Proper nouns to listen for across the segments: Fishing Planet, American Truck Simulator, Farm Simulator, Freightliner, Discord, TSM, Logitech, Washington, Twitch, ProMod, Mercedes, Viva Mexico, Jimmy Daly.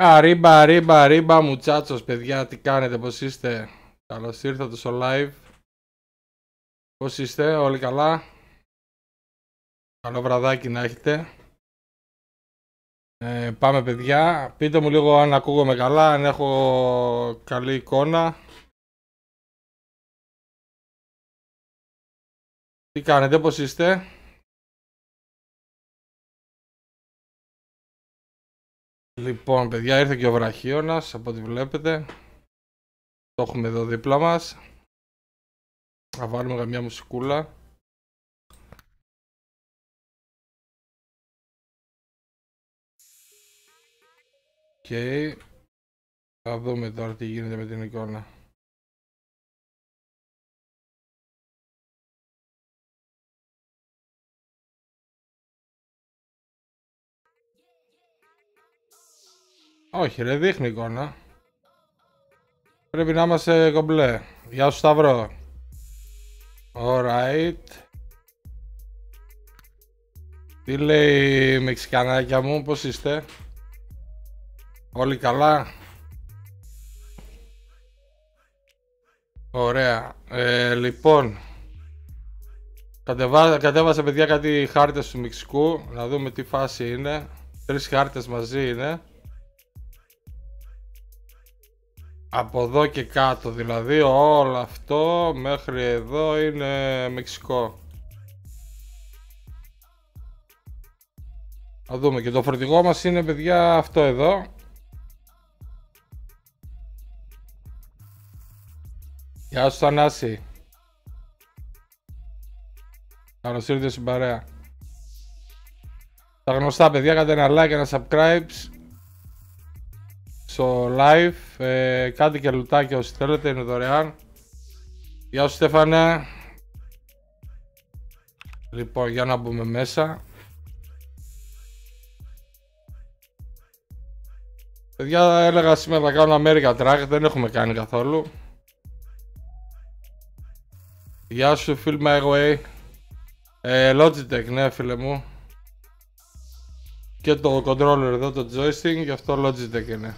Αρίμπα, αρίμπα, αρίμπα, μουτσάτσος, παιδιά, τι κάνετε, πώς είστε? Καλώς ήρθατε στο live. Πώς είστε, όλοι καλά? Καλό βραδάκι να έχετε. Πάμε, παιδιά. Πείτε μου λίγο αν ακούγομαι καλά, αν έχω καλή εικόνα. Τι κάνετε, πώς είστε? Λοιπόν, παιδιά, ήρθε και ο βραχίωνας, από ό,τι βλέπετε. Το έχουμε εδώ δίπλα μας. Θα βάλουμε καμιά μουσικούλα. Okay. Θα δούμε τώρα τι γίνεται με την εικόνα. Όχι ρε, δείχνει εικόνα. Πρέπει να είμαστε κομπλέ. Γεια σου Σταυρό. Alright. Τι λέει η Μεξικανάκια μου, πώς είστε? Όλοι καλά. Ωραία. Λοιπόν. Κατέβασα παιδιά κάτι χάρτες του Μεξικού. Να δούμε τι φάση είναι. 3 χάρτες μαζί είναι. Από εδώ και κάτω δηλαδή όλο αυτό μέχρι εδώ είναι Μεξικό. Να δούμε και το φορτηγό μας είναι παιδιά αυτό εδώ. Γεια σου Θανάση. Καλώς ήρθατε στην παρέα. Τα γνωστά παιδιά, κάντε ένα like, ένα subscribe στο live, κάντε και λουτάκια όσοι θέλετε, είναι δωρεάν. Γεια σου Στέφανε. Λοιπόν, για να μπούμε μέσα. Παιδιά, έλεγα σήμερα να κάνω American Truck, δεν έχουμε κάνει καθόλου. Γεια σου Feel My Way. Logitech, ναι φίλε μου. Και το controller εδώ, το joystick, γι' αυτό Logitech είναι.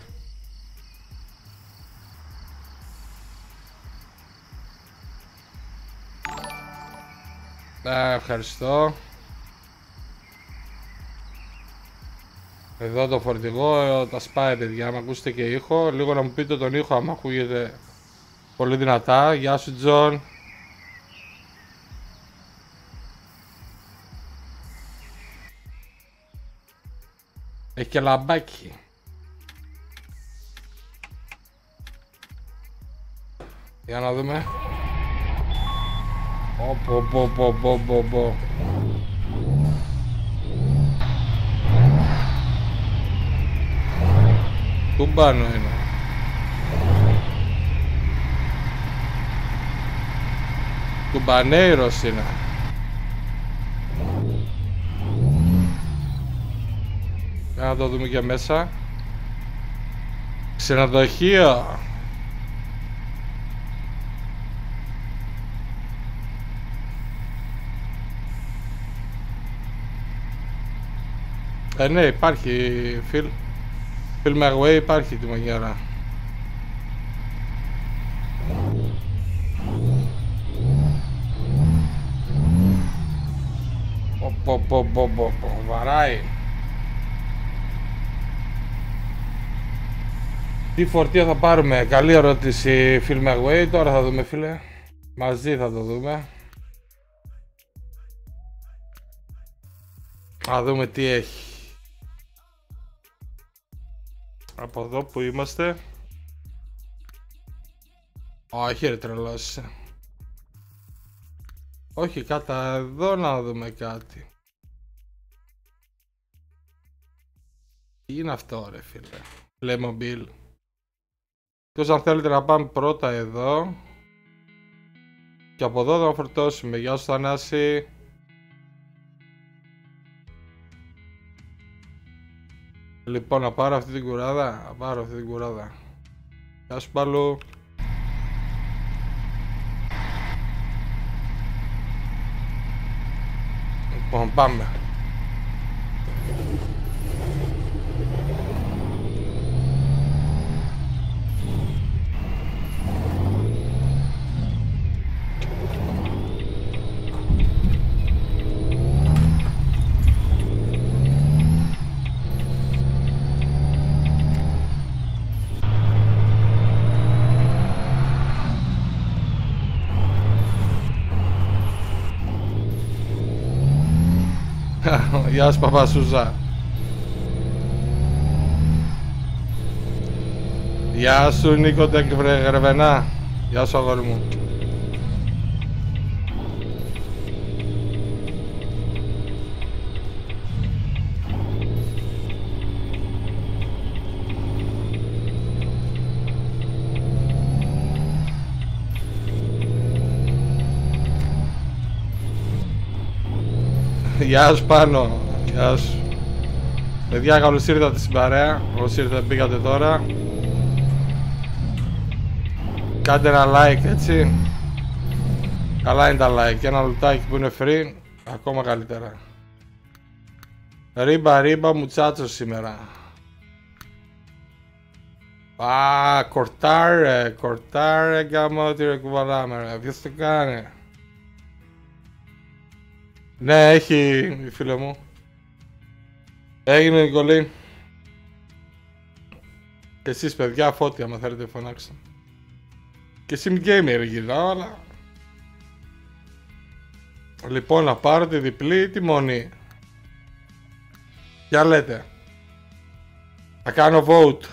Ευχαριστώ. Εδώ το φορτηγό τα σπάει παιδιά, άμα ακούσετε και ήχο, λίγο να μου πείτε τον ήχο άμα ακούγεται πολύ δυνατά. Γεια σου Τζον. Έχει και λαμπάκι. Για να δούμε. Οποποποποποπο. Τούμπανο είναι. Τούμπανέιρος είναι. Να το δούμε και μέσα. Ξενοδοχείο. Ναι, υπάρχει Film Away, υπάρχει τη μαγιάρα. Βαράει. Τι φορτίο θα πάρουμε, καλή ερώτηση Film Away, τώρα θα δούμε φίλε. Μαζί θα το δούμε. Να δούμε τι έχει. Από εδώ που είμαστε. Όχι ρε τρελός. Όχι κάτω εδώ να δούμε κάτι. Τι είναι αυτό ρε φίλε? Playmobil. Εκτός αν θέλετε να πάμε πρώτα εδώ. Και από εδώ θα φορτώσουμε. Γεια σου Θανάση. Λοιπόν, να πάρω αυτή την κουράδα, να πάρω αυτή την κουράδα. Γεια σου Παλού. Λοιπόν, πάμε. Γεια σου Παπασούζα. Γεια σου Νίκο Τεκβρεγρεβενά. Γεια σου αγόρι μου. Γεια σου Πάνο, γεια σου. Παιδιά, καλώς ήρθατε στην παρέα. Όσοι ήρθατε πήγατε τώρα. Κάντε ένα like, έτσι. Καλά είναι τα like. Και ένα λουτάκι που είναι free, ακόμα καλύτερα. Ρίμπα ρίμπα μου τσάτσο σήμερα. Α, κορτάρε, κορτάρε γάμο τη ρεκουβαλάμε. Ποιος το κάνει? Ναι, έχει, φίλε μου. Έγινε, Νικολή. Και εσείς, παιδιά, Φώτη, άμα θέλετε φωνάξτε. Και sim gamer γυρνάω, αλλά... Λοιπόν, να πάρω τη διπλή ή τη μονή. Για λέτε. Θα κάνω vote.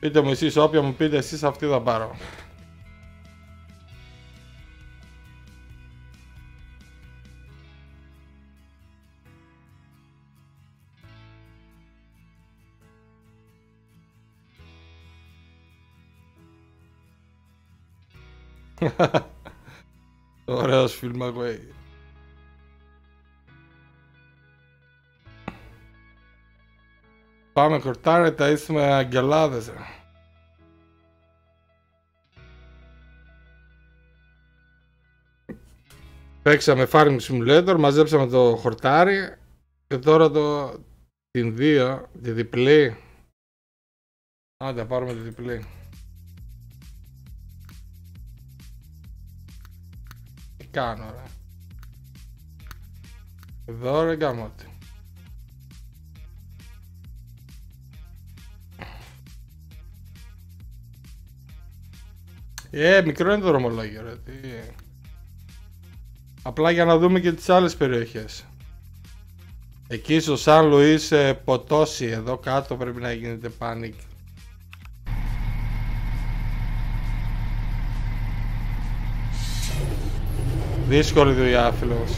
Πείτε μου εσείς, όποια μου πείτε εσείς, αυτή θα πάρω. Ωραίος φιλμάκο έγινε. Πάμε κορτάρε, τα είσουμε αγγελάδες. Παίξαμε Farm Simulator, μαζέψαμε το χορτάρι και τώρα την 2, τη διπλή. Άντε, πάρουμε τη διπλή. Τι κάνω ρε. Εδώ ρε γαμώτη. Μικρό είναι το δρομολόγιο ρε. Απλά για να δούμε και τις άλλες περιοχές. Εκεί στο Σαν Λουίς Ποτόσι, εδώ κάτω πρέπει να γίνεται panic. Δύσκολη δουλειά, φίλος.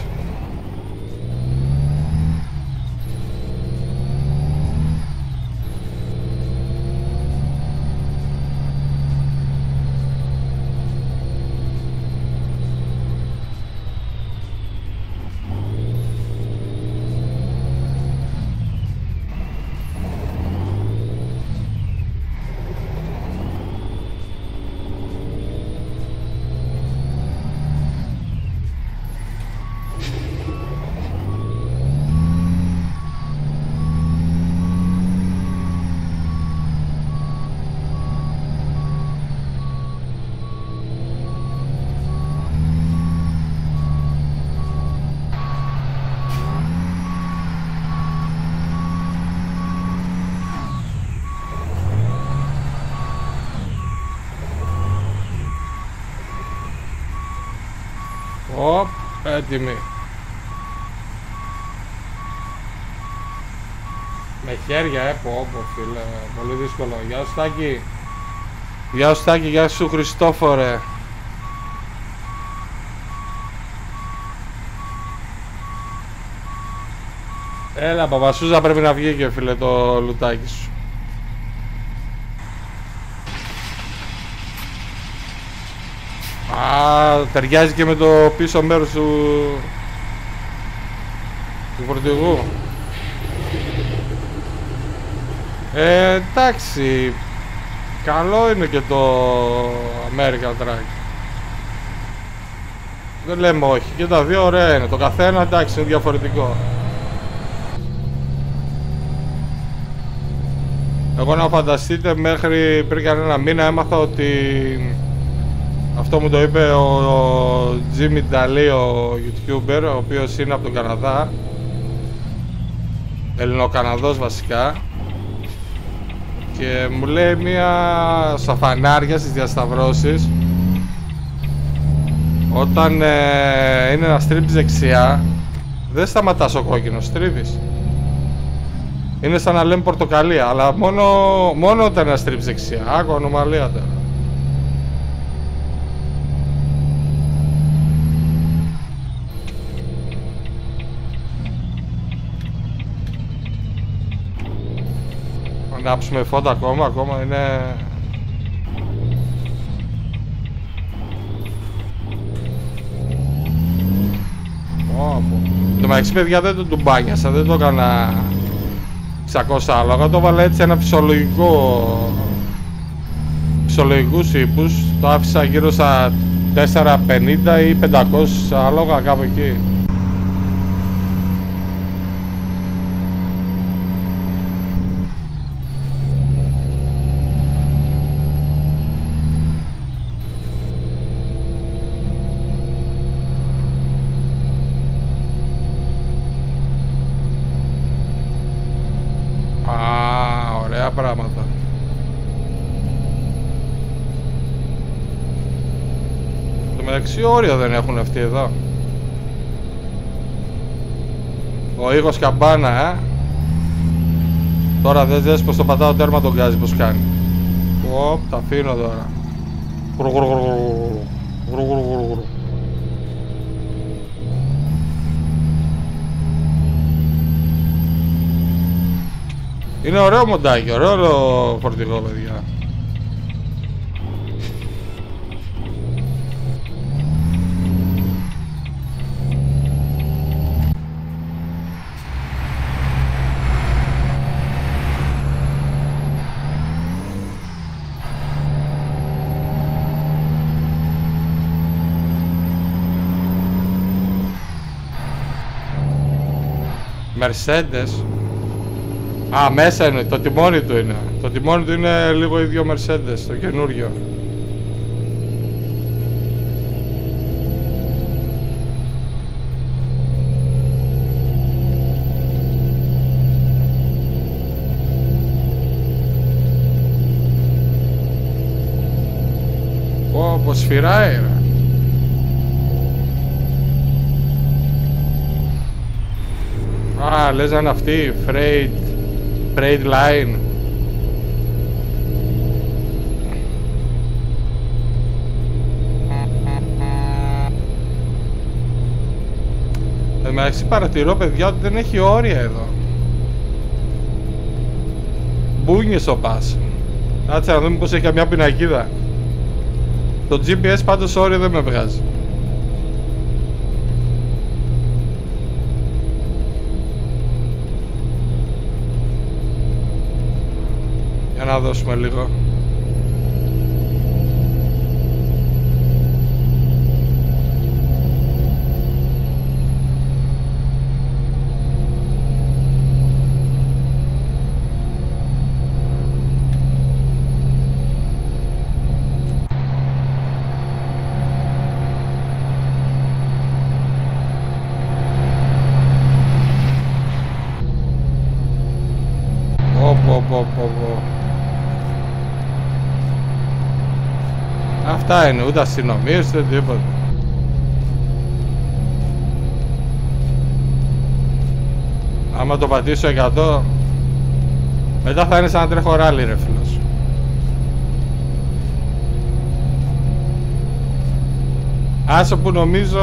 Με χέρια πω φίλε, πολύ δύσκολο. Γεια σου Στάκη. Γεια σου Στάκη, γεια σου Χριστόφορε. Έλα Παπασούζα, πρέπει να βγει και φίλε το λουτάκι σου. Α, ταιριάζει και με το πίσω μέρος του φορτηγού. Εντάξει, καλό είναι και το American Truck. Δεν λέμε όχι, και τα δύο ωραία είναι, το καθένα εντάξει είναι διαφορετικό. Εγώ να φανταστείτε μέχρι πριν κανένα μήνα έμαθα ότι... Αυτό μου το είπε ο Jimmy Daly, ο YouTuber, ο οποίος είναι από τον Καναδά. Ελληνοκαναδός βασικά. και μου λέει μία στα φανάρια στις διασταυρώσεις όταν είναι να στρίβεις δεξιά δεν σταματάς ο κόκκινος, στρίβεις. Είναι σαν να λέμε πορτοκαλία, αλλά μόνο όταν να στρίβεις δεξιά, άκου ανομαλία τώρα. Να ψουμε φώτα ακόμα είναι... Το μεταξύ παιδιά δεν το τουμπάνιασα, δεν το έκανα 600 άλογα, το έβαλα έτσι ένα φυσιολογικούς ύπους, το άφησα γύρω στα 450 ή 500 άλογα κάπου εκεί. Τι όρια δεν έχουν αυτοί εδώ. Ο ήχος καμπάνα, Τώρα δεν δες πως το πατάω τέρμα τον γκάζι πως κάνει. Οπ, τα αφήνω τώρα. Είναι ωραίο μοντάκι, ωραίο φορτηγό παιδιά. Mercedes. Α, μέσα είναι, το τιμόνι του είναι. Το τιμόνι του είναι λίγο ίδιο Mercedes, το καινούριο. Ω, πως σφυράει ρε. Α, λες να είναι αυτή, Freightliner. Εντάξει, παρατηρώ παιδιά ότι δεν έχει όρια εδώ. Μπούνιες ο πας. Κάτσε να δούμε πως έχει καμιά πινακίδα. Το GPS πάντως όριο δεν με βγάζει. Να δώσουμε λίγο. Αυτά είναι, ούτε αστυνομίες, ούτε τίποτα. Άμα το πατήσω 100, μετά θα είναι σαν να τρέχω ράλι ρε φίλος. Άσο που νομίζω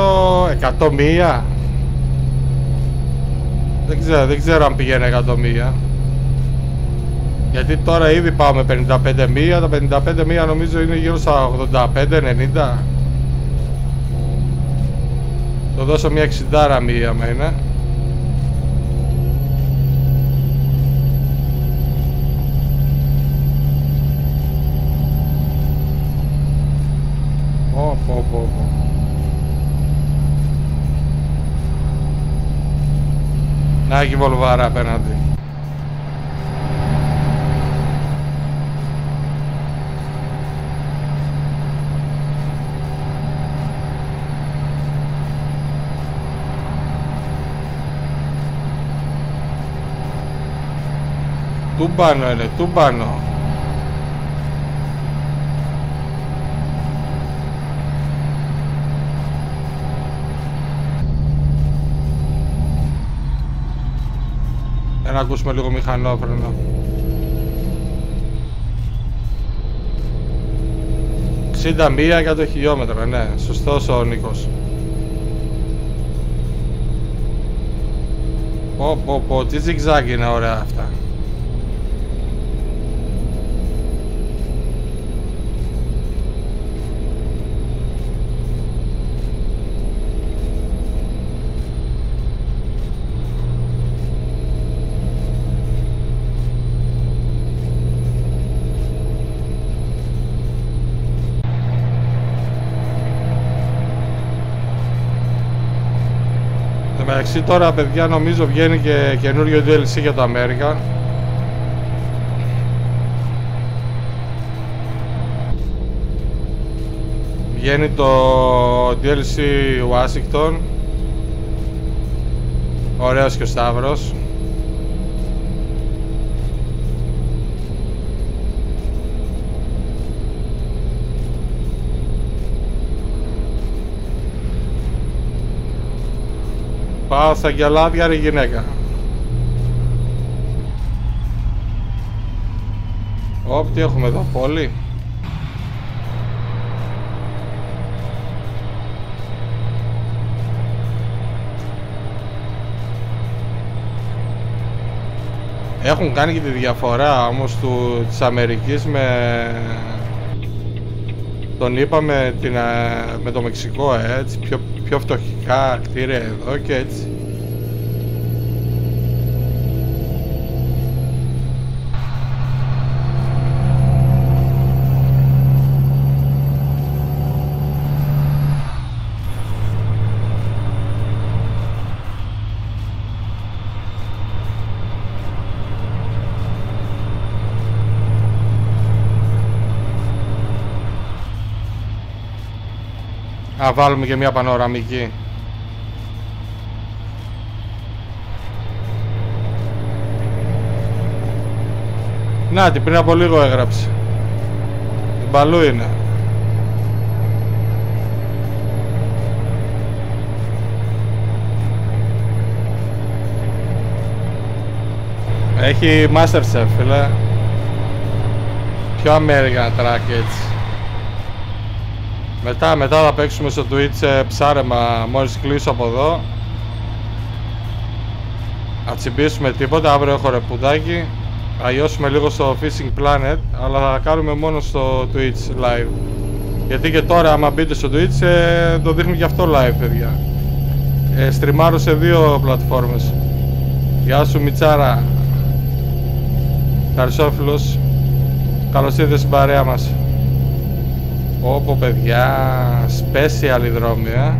100 μίλια. Δεν ξέρω αν πηγαίνει 100 μίλια. Γιατί τώρα ήδη πάμε 55 μίλια, τα 55 μίλια νομίζω είναι γύρω στα 85-90. Το δώσω μια 60 μίλια μένα. Να έχει βολβάρα απέναντι. Τούμπανο είναι, τούμπανο. να ακούσουμε λίγο μηχανόφρενο. $61 για το χιλιόμετρο, ναι, σωστός ο Νίκος. Πω, τι ζιγζάκι είναι ωραία αυτά. Εντάξει, τώρα παιδιά νομίζω βγαίνει και καινούριο DLC για το American. Βγαίνει το DLC Washington. Ωραίος και ο Σταύρος. Πάω στα γυαλάδια ρε γυναίκα. Οπ, τι έχουμε εδώ, πόλη. Έχουν κάνει και τη διαφορά όμως της Αμερικής με... τον είπαμε με το Μεξικό, έτσι, πιο φτωχικά κτίρια εδώ και έτσι. Να βάλουμε και μια πανοραμική. Να την πριν από λίγο έγραψε. Την παλού είναι. Έχει Master Chef, φίλε. Πιο American Truck έτσι. Μετά θα παίξουμε στο Twitch ψάρεμα μόλις κλείσω από εδώ. Θα τσιμπήσουμε τίποτα, αύριο έχω ρεπουδάκι. Θα λιώσουμε λίγο στο Fishing Planet, αλλά θα κάνουμε μόνο στο Twitch live. Γιατί και τώρα άμα μπείτε στο Twitch το δείχνει και αυτό live παιδιά. Στριμάρω σε δύο πλατφόρμες. Γεια σου Μιτσάρα Ταρσόφιλος. Καλώς ήρθες στην παρέα μας. Όπο παιδιά, special υδρόμια.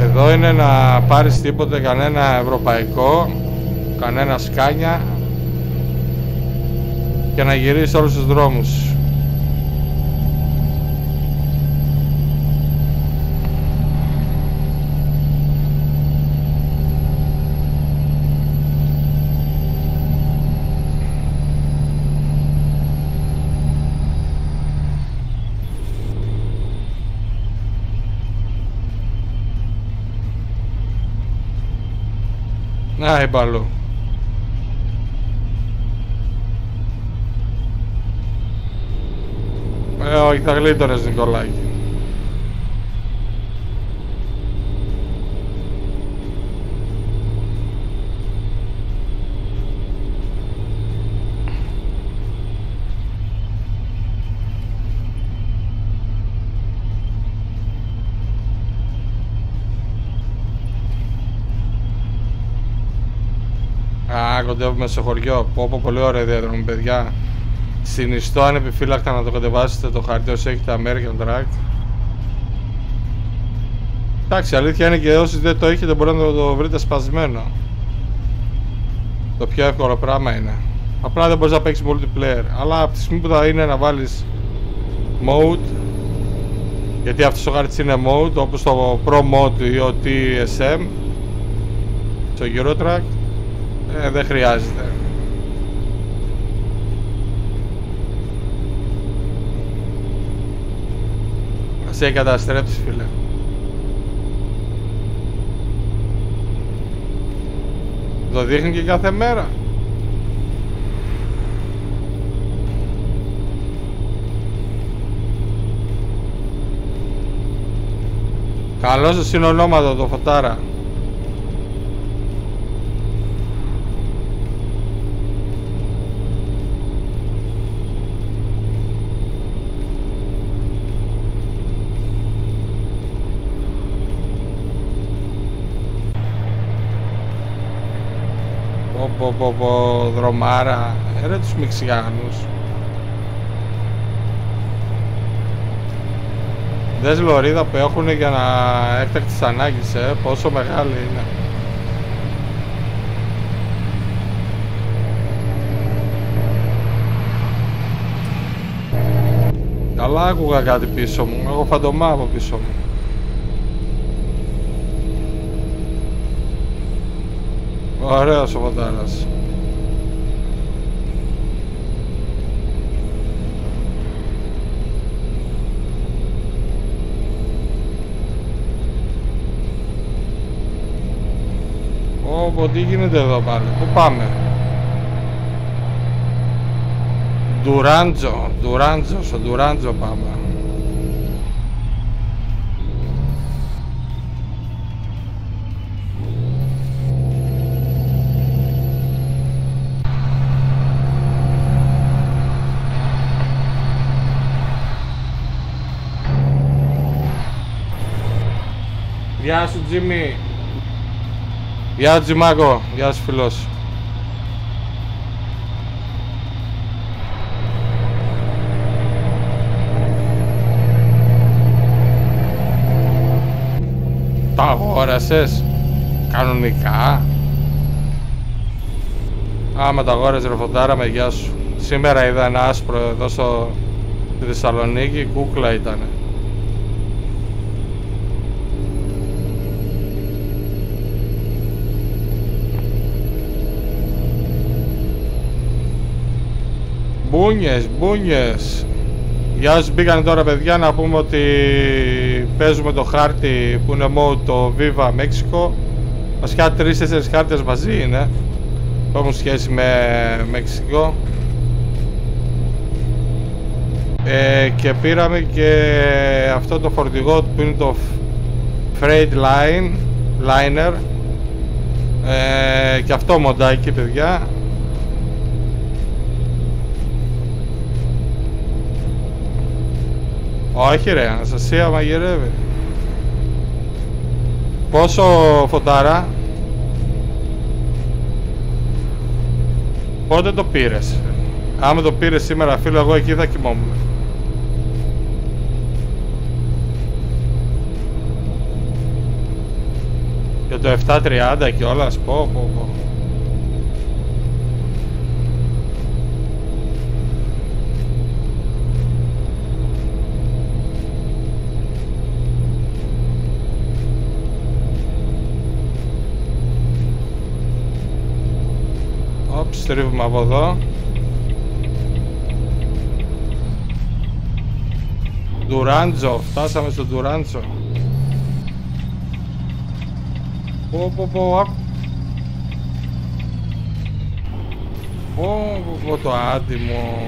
Εδώ είναι να πάρεις τίποτε, κανένα ευρωπαϊκό, κανένα σκάνια και να γυρίσεις όλους τους δρόμους. Να, η Μπαλού. Όχι, θα γλίτωνες, Νικολάκη. Κοντεύουμε στο χωριό. Πω, πολύ ωραία διαδρομή, παιδιά. Συνιστώ ανεπιφύλακτα να το κατεβάσετε το χαρτί όσο έχετε American Truck. Εντάξει, αλήθεια είναι και όσοι δεν το έχετε μπορεί να το βρείτε σπασμένο. Το πιο εύκολο πράγμα είναι. Απλά δεν μπορείς να παίξεις multiplayer. Αλλά από τη στιγμή που θα είναι να βάλεις mode, γιατί αυτός ο χάρτης είναι mode, όπως το ProMod ή ο TSM στο Euro Truck. Δεν χρειάζεται. Ας έχει καταστρέψει φίλε. Το δείχνει και κάθε μέρα. Καλώς το συνονόματο το φωτάρα. Δρομάρα, ρε τους Μεξικάνους. Δες λωρίδα που έχουν για να έκτακτες ανάγκες, πόσο μεγάλη είναι. Καλά άκουγα κάτι πίσω μου, έχω φαντομά από πίσω μου. Ωραίος ο Βοντάρας. Όπο, τι γίνεται εδώ πάλι, πού πάμε? Ντουράντζο, Ντουράντζο, στο Ντουράντζο πάμε. Γεια σου Τζίμι. Γεια Τζιμάκο, γεια σου φίλος. Τα αγόρασες κανονικά? Άμα τα αγόρασες ρε φωτάρα με, γεια σου. Σήμερα είδα ένα άσπρο εδώ στη Θεσσαλονίκη, κούκλα ήτανε. Μπούνιες, μπούνιες. Για όσοι μπήκαν τώρα παιδιά να πούμε ότι παίζουμε το χάρτη που είναι μόνο το Viva Mexico. Βασικά 3-4 χάρτες μαζί είναι που έχουν σχέση με Μεξικό. Και πήραμε και αυτό το φορτηγό που είναι το Freightliner. Και αυτό μοντάκι παιδιά. Όχι ρε, Αναστασία μαγειρεύει. Πόσο φωτάρα? Πότε το πήρες? Άμα το πήρες σήμερα φίλο, εγώ εκεί θα κοιμόμουν. Και το 7:30 κιόλας, πω. Στρίβουμε από εδώ. Ντουράντζο, φτάσαμε στο Ντουράντζο. Πω το άντιμο.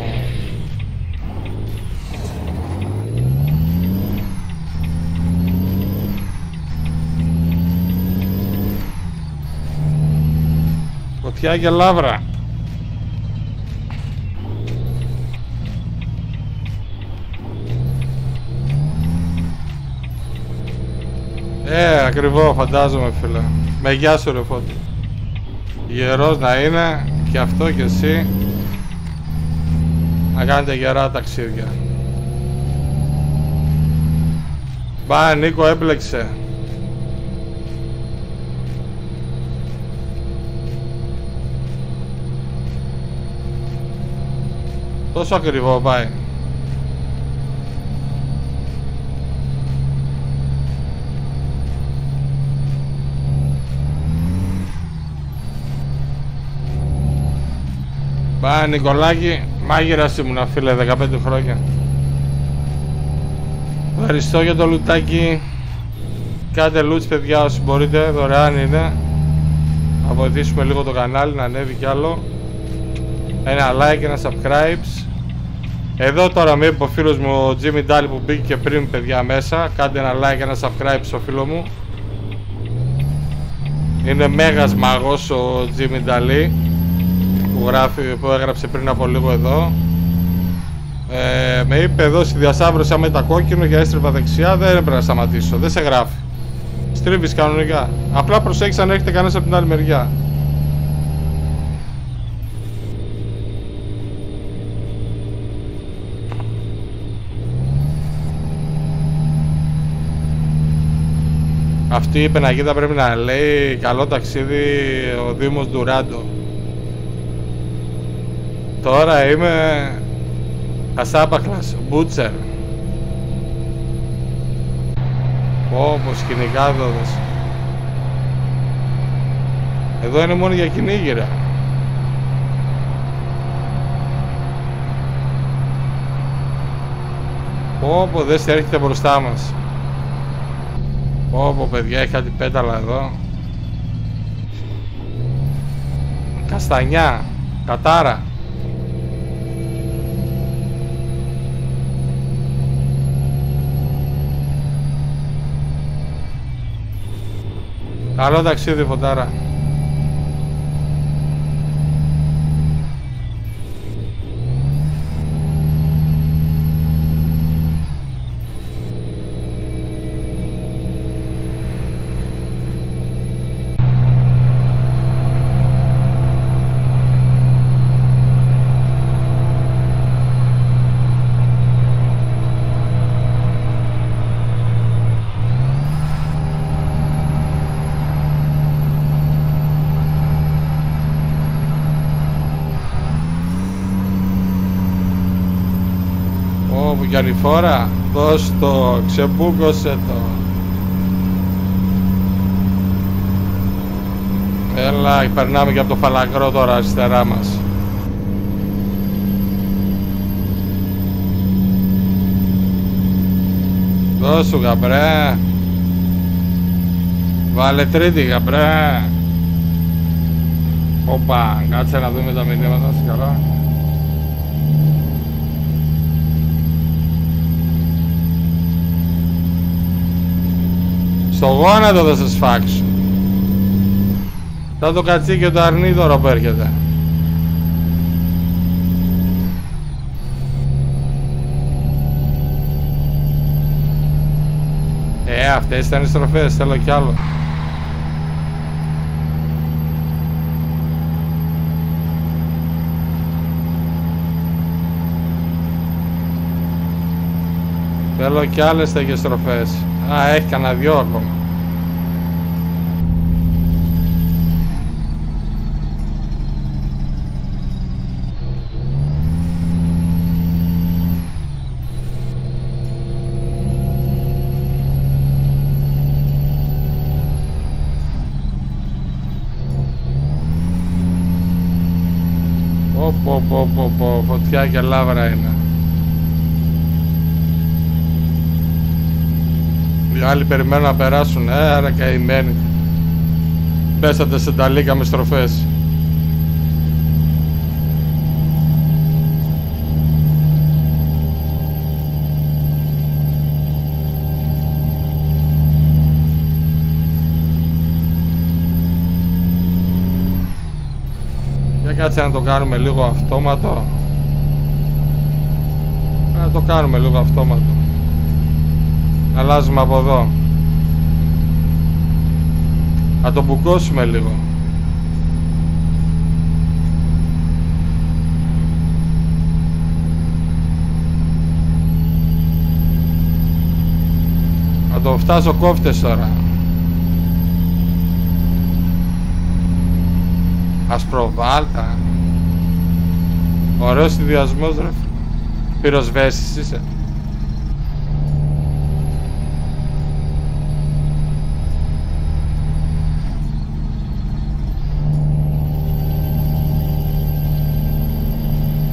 Κοτιά και λάβρα. Ακριβό φαντάζομαι φίλε. Με γεια σου ρε Φώτη. Γερός να είναι και αυτό και εσύ. Να κάνετε γερά ταξίδια. Μπα Νίκο έπλεξε. Τόσο ακριβό πάει. Πα Νικολάκη, μάγειρας ήμουνα φίλε 15 χρόνια. Ευχαριστώ για το λουτάκι. Κάντε λουτς παιδιά όσοι μπορείτε, δωρεάν είναι. να βοηθήσουμε λίγο το κανάλι να ανέβει κι άλλο. Ένα like, ένα subscribe. Εδώ τώρα με είπε ο φίλος μου ο Jimmy Daly που μπήκε και πριν, παιδιά, μέσα. Κάντε ένα like, ένα subscribe στο φίλο μου. Είναι μέγας μάγος ο Jimmy Daly που έγραψε πριν από λίγο εδώ. Με είπε εδώ στη διασταύρωση με τα κόκκινο για έστρεβα δεξιά, δεν έπρεπε να σταματήσω, δεν σε γράφει. Στρίβεις κανονικά, απλά προσέξτε αν έχετε κανένας από την άλλη μεριά. Αυτή η πεναγίδα πρέπει να λέει καλό ταξίδι ο Δήμος Ντουράντο. Τώρα είμαι Ασάπακλας, μπούτσερ. Όπως κυνηγάδοδος. Εδώ είναι μόνο για κυνήγυρα. Όπως δεν έρχεται μπροστά μας. Όπο παιδιά, έχει κάτι πέταλα εδώ. Καστανιά, κατάρα. Καλό ταξίδι, φωτάρα. Για άλλη φορά, δώσ' το, ξεμπούκωσε το. Έλα, περνάμε και από το φαλακρό τώρα αριστερά μας. Δώσου γαμπρέ. Βάλε τρίτη γαμπρέ. Οπα, κάτσε να δούμε τα μηνύματα, σε καλά. Στο γόνατο θα σας φάξω. Θα το κατσίκιο το αρνί τώρα που έρχεται. Αυτές ήταν οι στροφές, θέλω κι άλλο. Θέλω κι άλλες τέτοιες στροφές. Α, έχει κανένα δυο ακόμα. Πω, φωτιά και λάβρα είναι. Οι άλλοι περιμένουν να περάσουν, άρα καημένοι. Πέσατε σε ταλίκα με στροφές. Για κάτσε να το κάνουμε λίγο αυτόματο. Να το κάνουμε λίγο αυτόματο. Αλλάζουμε από εδώ. Να το μπουκώσουμε λίγο. Να το φτάσω κόφτες τώρα. Ασπροβάλτα. Ωραίος συνδυασμός ρε. Πυροσβέστης είσαι.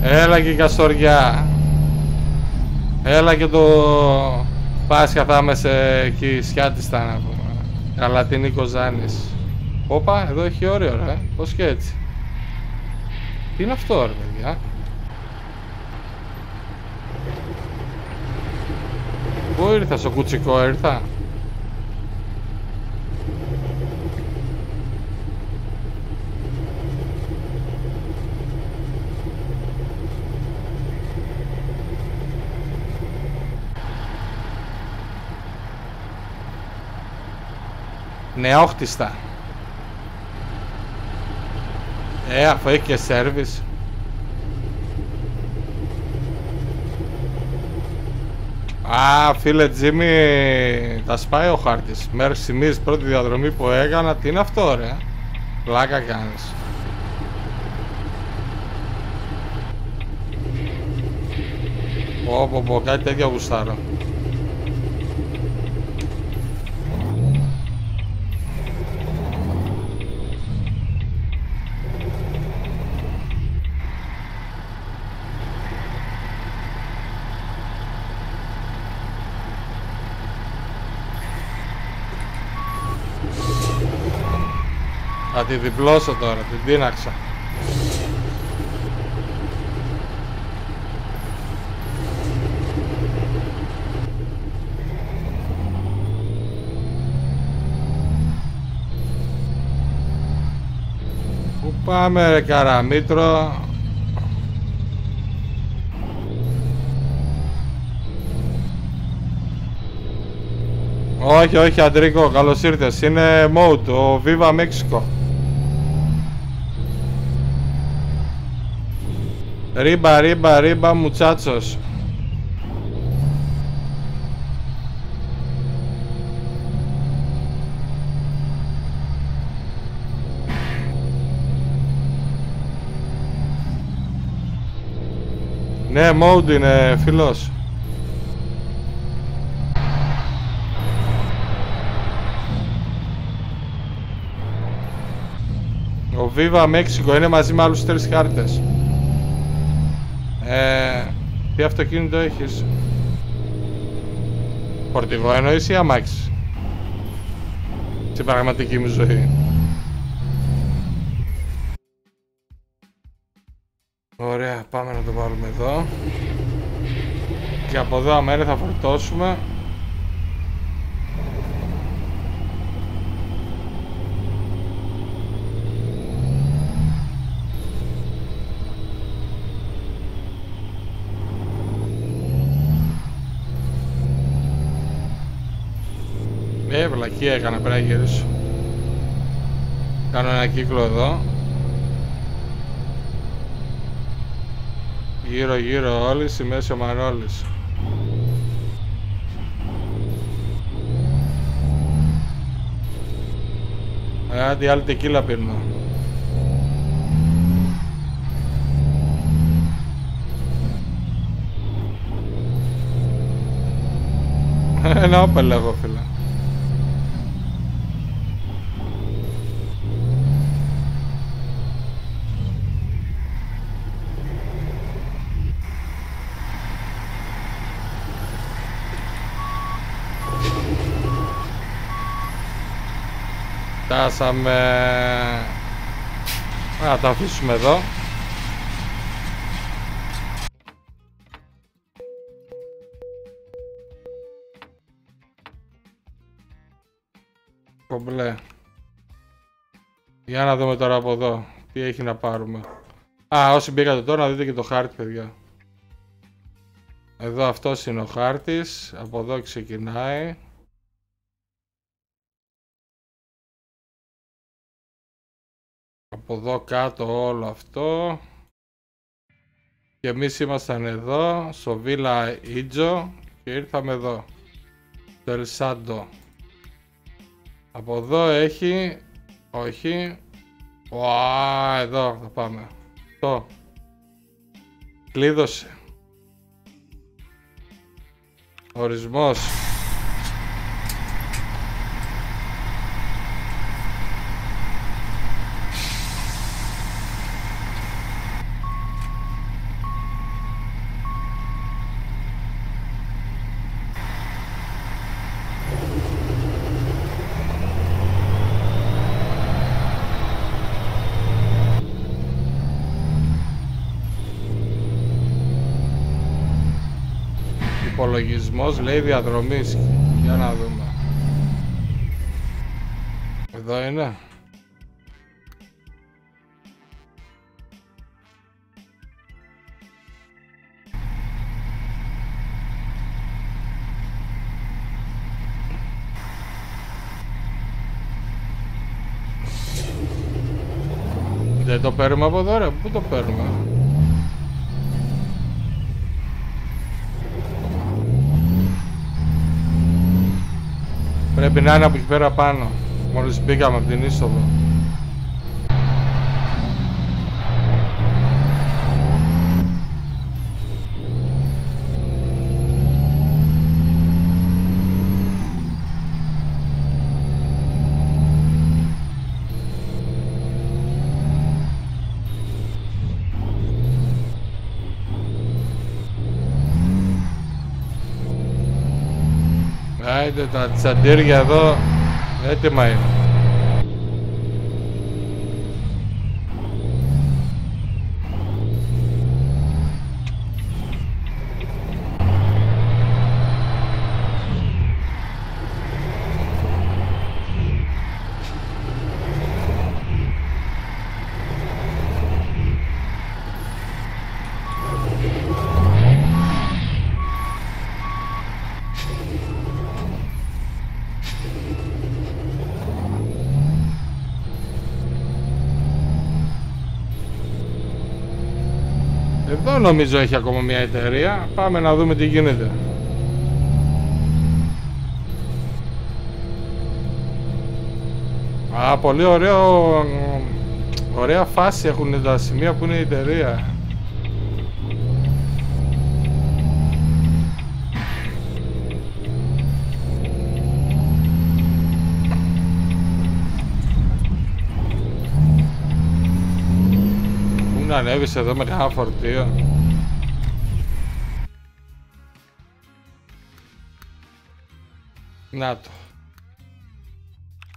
Έλα και η Καστοριά. Έλα και το Πάσχα θα είμαι σε εκεί, Σιάτιστα να πούμε. Αλατίνη Κοζάνης. Όπα, εδώ έχει ωραίο ρε, πώς και έτσι. Τι είναι αυτό ρε παιδιά. Πού ήρθα, στο κουτσικό ήρθα. Νεόχτιστα. Αφού έχει και σέρβις. Α, φίλε Τζίμι, τα σπάει ο χάρτης. Μέχρι στιγμής πρώτη διαδρομή που έκανα, τι είναι αυτό ρε. Πλάκα κάνεις. Πω, κάτι τέτοιο γουστάρω. Θα τη διπλώσω τώρα, την τίναξα. Πού πάμε ρε καραμήτρο. Όχι, όχι Αντρίκο, καλώς ήρθες. Είναι mode, ο Viva Mexico. Ρίμπα, ρίμπα, ρίμπα, μουτσάτσος. Ναι, mode είναι φιλός. Ο Viva Mexico είναι μαζί με άλλους 3 χάρτες. Τι αυτοκίνητο έχεις? Φορτηγό εννοείς ή αμάξι? Στην πραγματική μου ζωή. Ωραία, πάμε να το βάλουμε εδώ. Και από εδώ αμέρα θα φορτώσουμε. Βλακία έκανα, πέρα γυρίσω. Κάνω ένα κύκλο εδώ. Γύρω γύρω όλοι, στη μέση ο Μανώλης. Άντε άλλη τεκίλα πίνω. Ένα όπελ έχω φίλε. Φτάσαμε. Να τα αφήσουμε εδώ. Κομπλέ. Για να δούμε τώρα από εδώ τι έχει να πάρουμε. Α, όσοι μπήκατε τώρα να δείτε και το χάρτη παιδιά. Εδώ αυτός είναι ο χάρτης. Από εδώ ξεκινάει. Από εδώ κάτω όλο αυτό. Και εμείς ήμασταν εδώ στο Βίλα Ίτζο και ήρθαμε εδώ στο Ελσάντο. Από εδώ έχει, όχι, ουά, εδώ θα πάμε. Το κλείδωσε. Ορισμός. υπολογισμός λέει διαδρομής. Για να δούμε. Εδώ είναι. Δεν το παίρνουμε από εδώ ρε, πού το παίρνουμε. Πρέπει να είναι από εκεί πέρα πάνω. Μόλις μπήκαμε από την είσοδο. Άιντε τα τσαντήρια εδώ. Έτοιμα είναι. Νομίζω έχει ακόμα μια εταιρεία. Πάμε να δούμε τι γίνεται. Α, πολύ ωραία φάση έχουν τα σημεία που είναι η εταιρεία. Πού να ανέβησε εδώ με ένα φορτίο. Να το.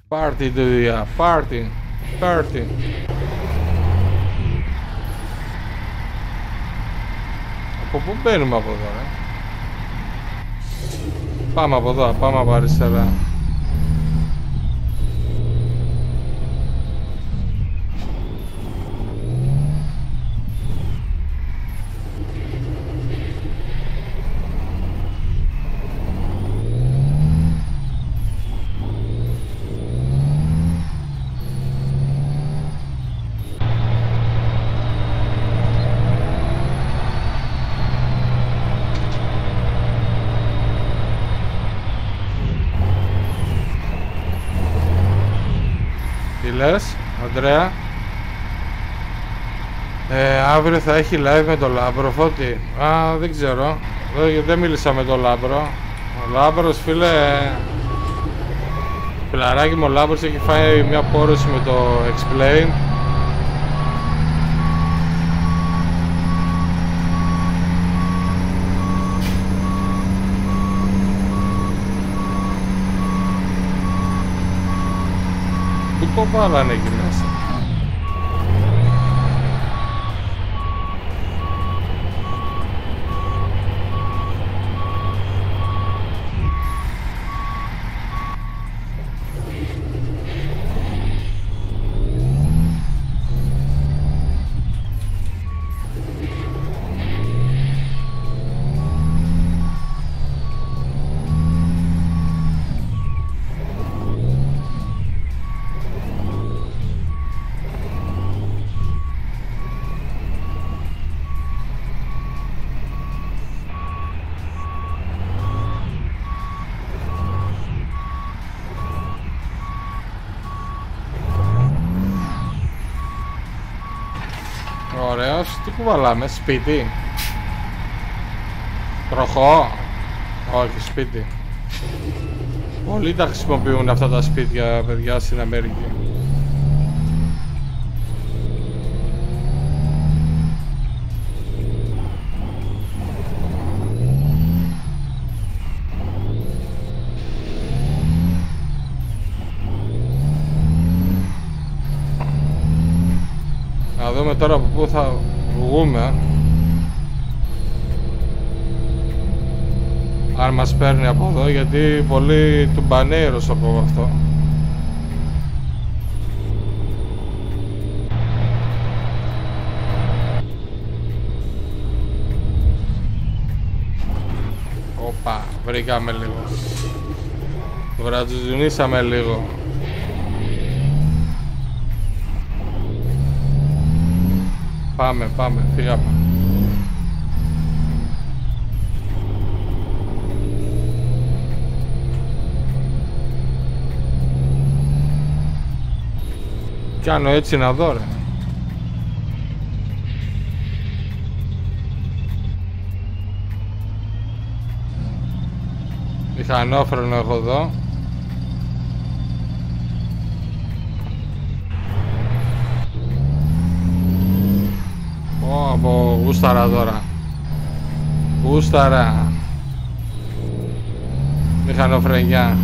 Πάρτι δουλειά, πάρτι. Από πού μπαίνουμε από εδώ, ρε? Πάμε από εδώ, πάμε από αριστερά. Αντρέα, αύριο θα έχει live με τον Λάμπρο, Φώτη? Α, δεν ξέρω, δεν μίλησα με τον Λάμπρο. Ο Λάμπρος, φίλε, φιλαράκι μου, ο Λάμπρος έχει φάει μια πόρωση με το Explain. Πού βάλανε εκεί μέσα. Τι κουβαλάμε, σπίτι? Τροχό? Όχι, σπίτι. Πολλοί τα χρησιμοποιούν αυτά τα σπίτια, παιδιά, στην Αμερική. Να δούμε τώρα από πού θα βγούμε. αν μας παίρνει από εδώ, γιατί πολύ του μπανέρος από αυτό. Οπα, βρήκαμε λίγο. Βρατζουνίσαμε λίγο. Πάμε, πάμε, φύγαμε. Κάνω έτσι να δω, ρε. Μηχανόφρονο έχω εδώ. Από γούσταρα τώρα. Γούσταρα. Μηχανοφρενιά.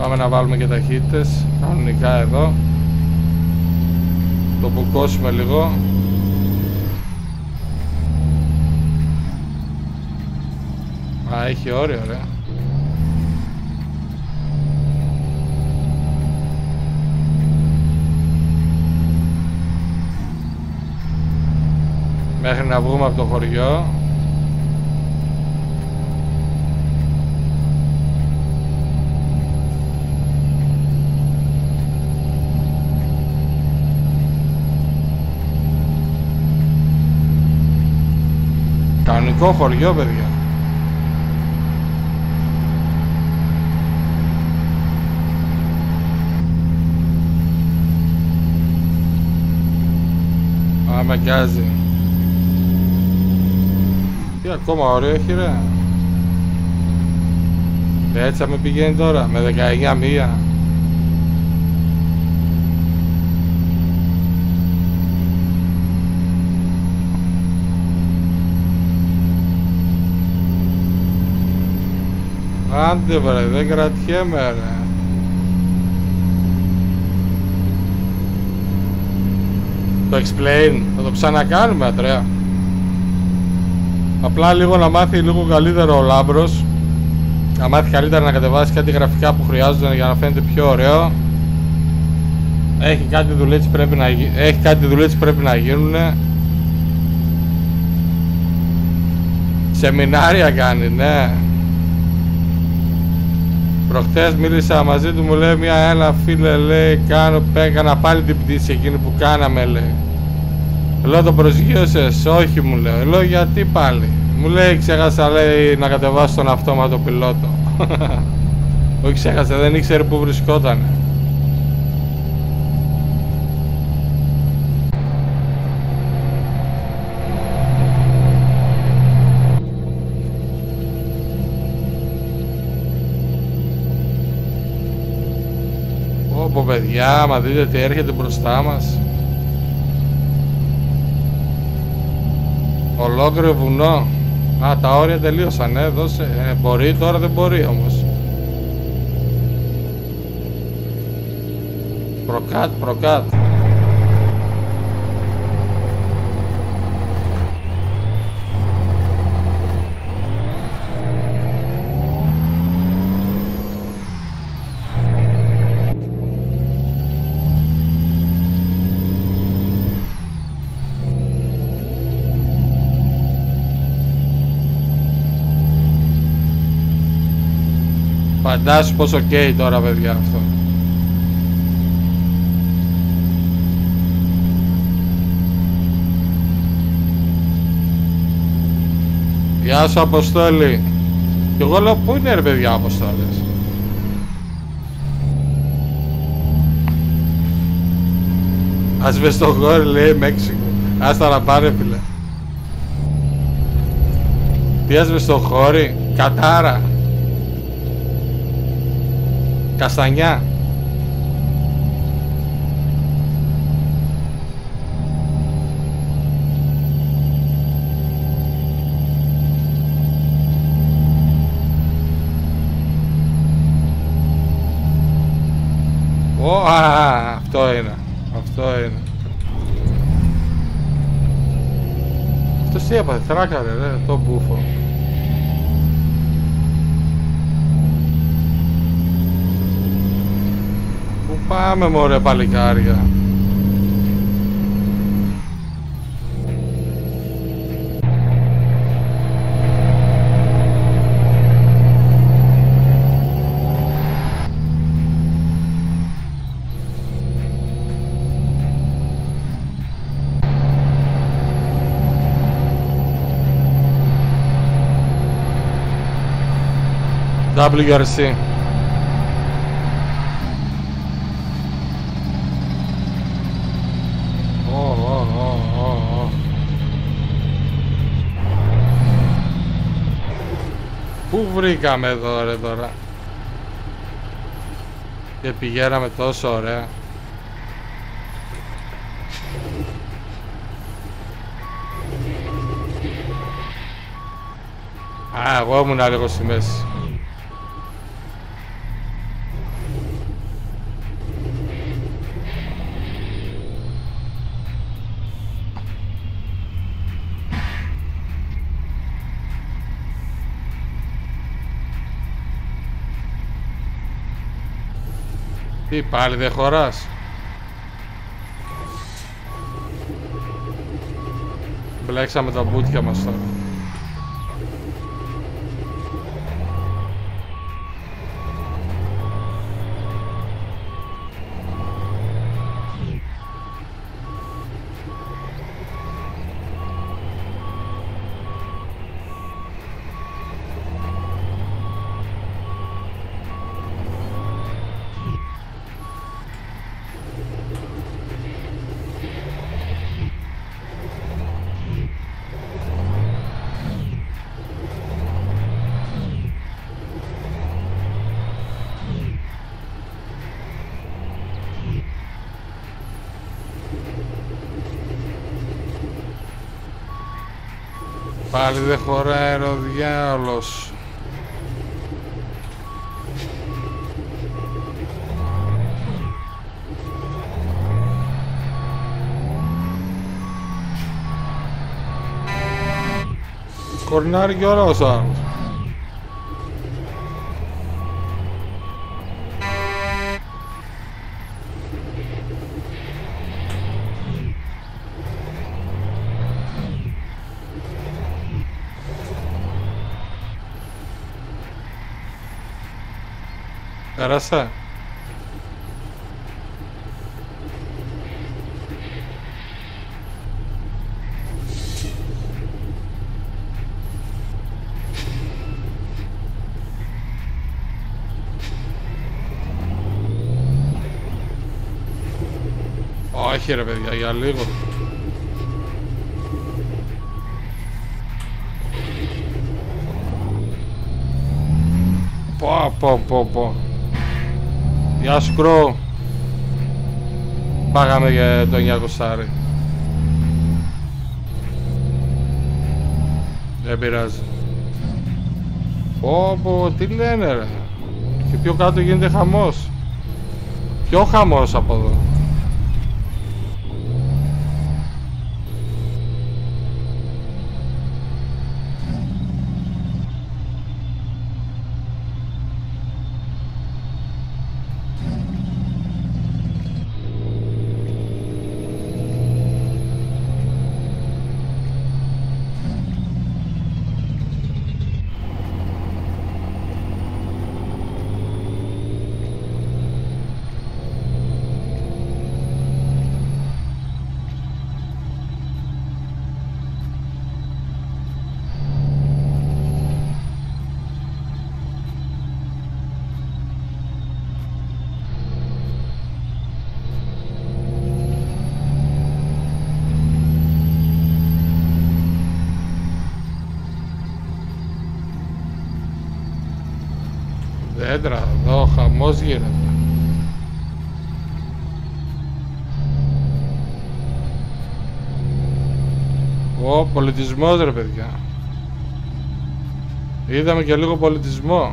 Πάμε να βάλουμε και ταχύτητες κανονικά εδώ. Το μπουκώσουμε λίγο. Α, έχει όριο, ρε. Μέχρι να βγούμε από το χωριό. Κανονικό χωριό, παιδιά. Άμα κιάζει. Τι ακόμα ωραίο έχει, ρε. Έτσι θα με πηγαίνει τώρα, με 19 μία. Άντε βρε, δεν κρατιέμαι, ρε. Το explain, θα το ξανακάνουμε, Αντρέα. Απλά λίγο να μάθει λίγο καλύτερο ο Λάμπρος. Να μάθει καλύτερα να κατεβάσει κάτι γραφικά που χρειάζονται για να φαίνεται πιο ωραίο. Έχει κάτι δουλέψει πρέπει να, γίνουν. Σεμινάρια κάνει, ναι. Προχτές μίλησα μαζί του, μου λέει μια έλα φίλε, λέει έκανα πάλι την πτήση εκείνη που κάναμε, λέει. Λέω το προσγείωσες, όχι μου λέω, λέω γιατί πάλι. Μου λέει ξέχασα, λέει να κατεβάσω τον αυτόματο πιλότο. Όχι ξέχασα, δεν ήξερε που βρισκόταν. Όπο παιδιά, μα δείτε τι έρχεται μπροστά μας. Ολόκληρο βουνό. Α, τα όρια τελείωσαν, δώσε. Μπορεί, τώρα δεν μπορεί όμως. Προκάτ, προκάτ. Φαντάσου πόσο καίει τώρα, παιδιά, αυτό. Γεια σου, Αποστόλη. Κι εγώ λέω, πού είναι, ρε παιδιά, Αποστόλες. Ας βες το χώρο, λέει, Μέξικο. Άστα να πάρε, φίλε. Τι ας βες το χώρο, Κατάρα. Καστανιά. Ω, αυτό είναι. Αυτό είναι. αυτό τι έπαθε, τράκαρε ρε, το μπούφο. Πού πάμε μωρέ παλικάρια. WRC. Πού βρήκαμε εδώ ρε τώρα και πηγαίναμε τόσο ωραία. Α, εγώ ήμουν λίγο στη μέση. Τι πάλι δεν χωράς. Μπλέξαμε τα μπουτια μας τώρα. Πάλι δεν χωράει ο διάολος. Κορνάρει και ωραίος άλλος. Πέρασα. Όχι ρε παιδιά, για λίγο. Πω. Γεια σου κρό. Πάγαμε για τον Ιακοσάρη. Δεν πειράζει. Πω τι λένε ρε. Και πιο κάτω γίνεται χαμός. Πιο χαμός από εδώ. Εδώ χαμός γίνεται. Ο πολιτισμός ρε παιδιά. Είδαμε και λίγο πολιτισμό.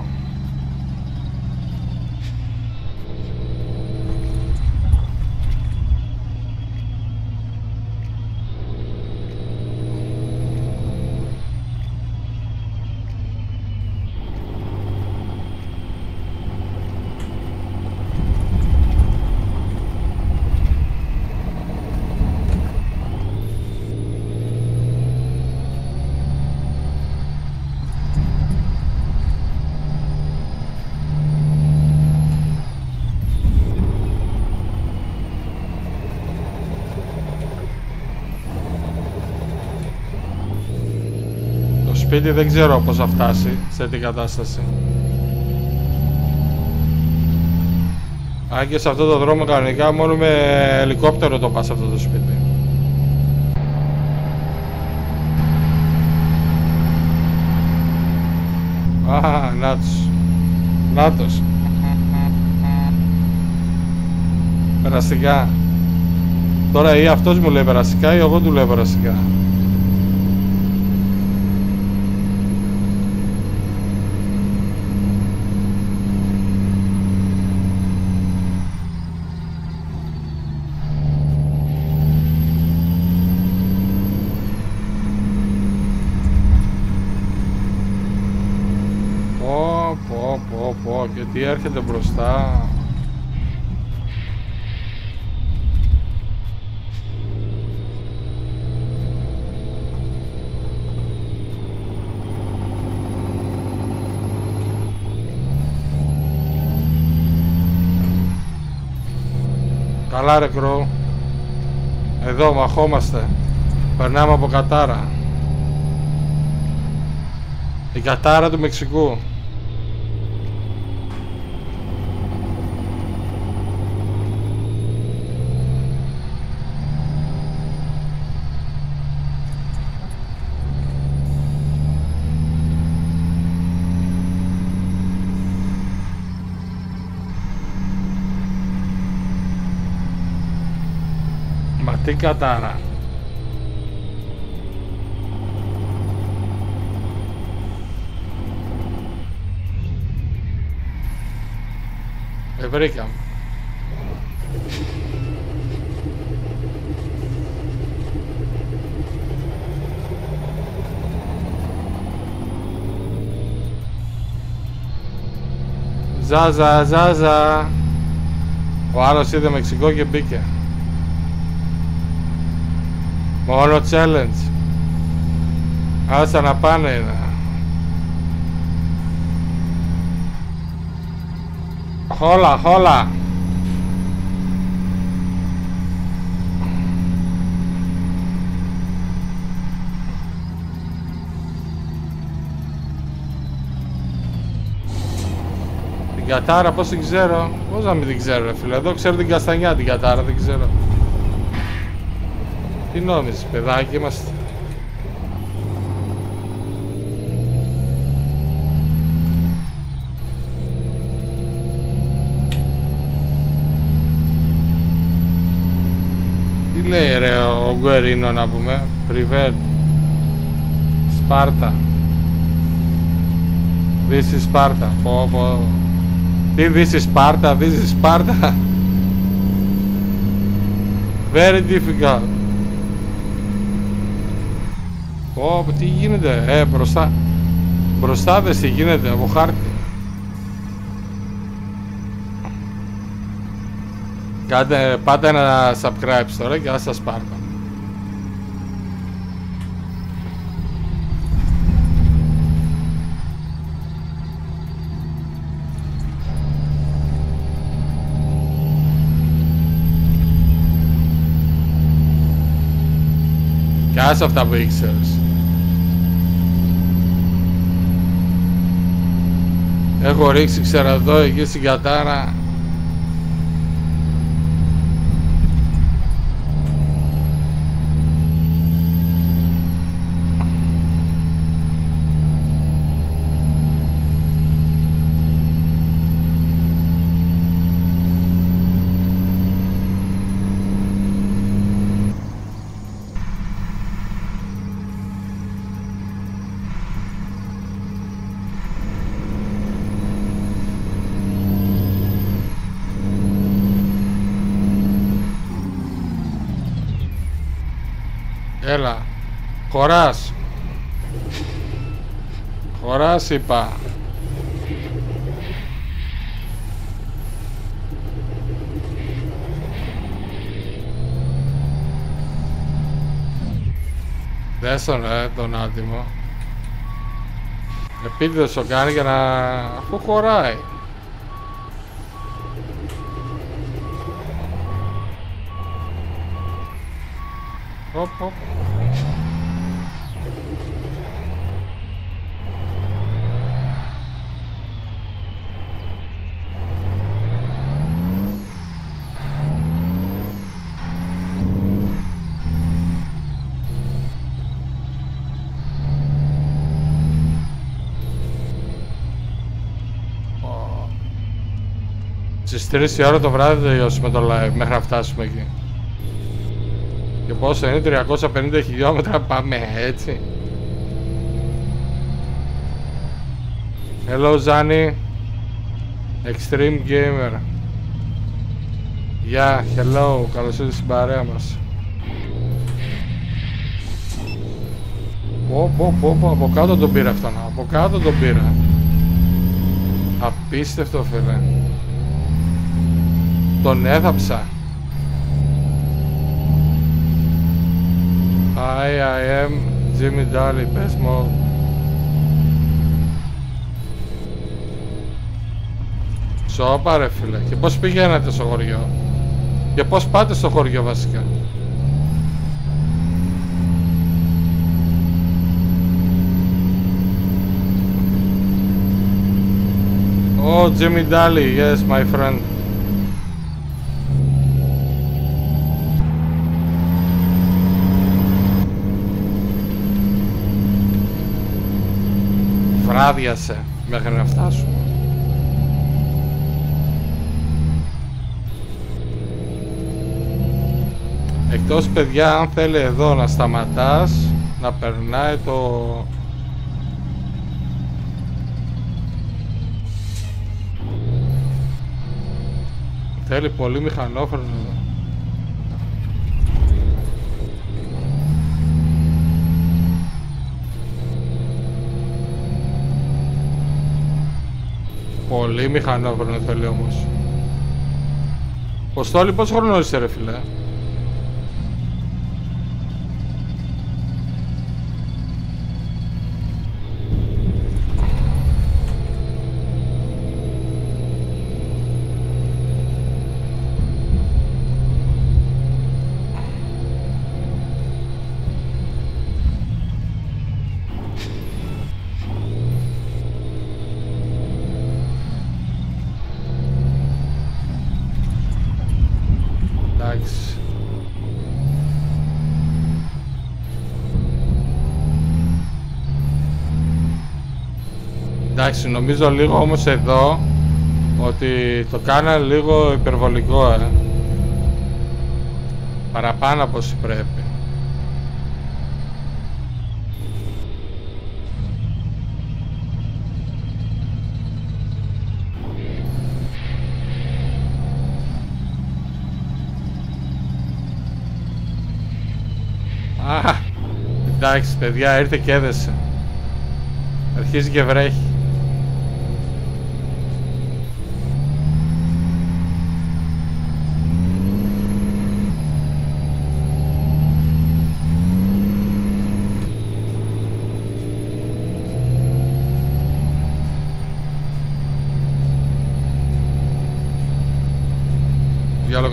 σπίτι, δεν ξέρω πώς θα φτάσει σε την κατάσταση. Αν και σε αυτό το δρόμο κανονικά μόνο με ελικόπτερο το πας αυτό το σπίτι. Α, νάτος. Νάτος. Περαστικά. Τώρα ή αυτός μου λέει περαστικά ή εγώ του λέω περαστικά. Τι έρχεται μπροστά. Καλά ρε κρό. Εδώ μαχόμαστε. Περνάμε από κατάρα. Η κατάρα του Μεξικού. Τι κατάρα. Βρήκαμε. Ζάζα, ζάζα. Ο άλλος είδε Μεξικό και μπήκε. Μόνο challenge. Άστα να πάνε είναι. Χόλα, χόλα. Την κατάρα πώς την ξέρω. Πώς να μην την ξέρω ρε φίλε. Εδώ ξέρω την καστανιά την κατάρα δεν ξέρω. Τι νόμιζες παιδάκι, είμαστε. Τι λέει ρε ο Γκουερίνο να πούμε, Πριβέρ, Σπάρτα. Δύση Σπάρτα, πω πω. Τι δύση Σπάρτα, δύση Σπάρτα. Very difficult. Ω, τι γίνεται, μπροστά. Μπροστά δες τι γίνεται από χάρτη. Κάντε, πάτε ένα subscribe τώρα και θα σας πάρω. Κι άσε αυτά που ήξερες. Έχω ρίξει ξεραδό εκεί στην κατάρα. Έλα, χωράς. Χωράς είπα. Δες τον, τον άτιμο. Επίτηδες το κάνει για να... αφού χωράει. Οπ, οπ. Στις 3 η ώρα το βράδυ τελειώσουμε το live μέχρι να φτάσουμε εκεί. Και πόσο είναι, 350 χιλιόμετρα πάμε έτσι. Hello Ζάνι Extreme Gamer. Γεια, yeah, hello, καλώς ήρθατε στην παρέα μας. Πω, από κάτω τον πήρα αυτόν, από κάτω τον πήρα. Απίστευτο φίλε. Τον έδαψα. I am Jimmy Daly, best mod. Σώπα ρε φίλε, και πως πηγαίνατε στο χωριό. Και πως πάτε στο χωριό βασικά. Oh, Jimmy Daly, yes, my friend. Βράδιασε μέχρι να φτάσουμε. Εκτός παιδιά, αν θέλει εδώ να σταματάς, να περνάει το... Θέλει πολύ μηχανόφρενο. Πολύ μηχανόφρενο θέλει όμως. Ποστόλη, πόσο χρόνο είσαι ρε φίλε. Εντάξει, νομίζω λίγο όμως εδώ ότι το κάνα λίγο υπερβολικό, παραπάνω από όσοι πρέπει. Α, εντάξει παιδιά, ήρθε και έδεσε. Αρχίζει και βρέχει.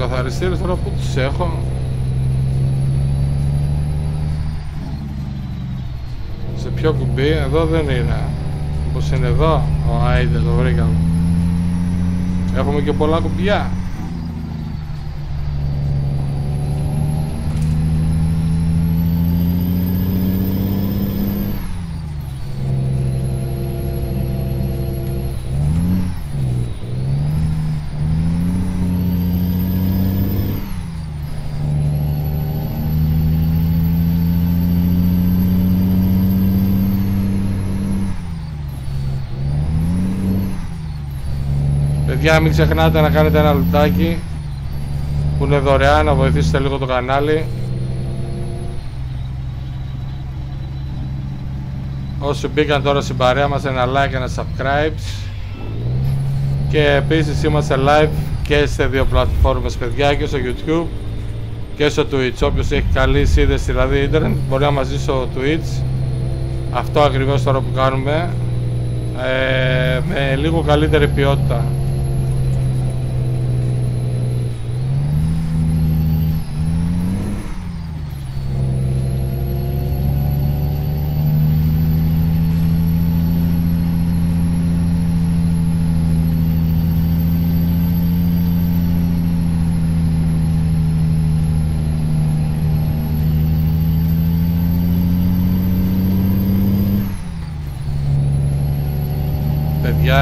Καθαριστήρες τώρα που τους έχω. Σε ποιο κουμπί, εδώ δεν είναι. Όπως είναι εδώ, άιντε το βρήκαμε. Έχουμε και πολλά κουμπιά. Παιδιά, μην ξεχνάτε να κάνετε ένα λουτάκι που είναι δωρεάν, να βοηθήσετε λίγο το κανάλι. Όσοι μπήκαν τώρα στην παρέα μας, ένα like, ένα subscribe. Και επίσης είμαστε live και σε δύο πλατφόρμες παιδιά, και στο YouTube και στο Twitch. Όποιος έχει καλή σύνδεση, δηλαδή ίντερνετ, μπορεί να μας δει στο Twitch. Αυτό ακριβώς τώρα που κάνουμε, με λίγο καλύτερη ποιότητα.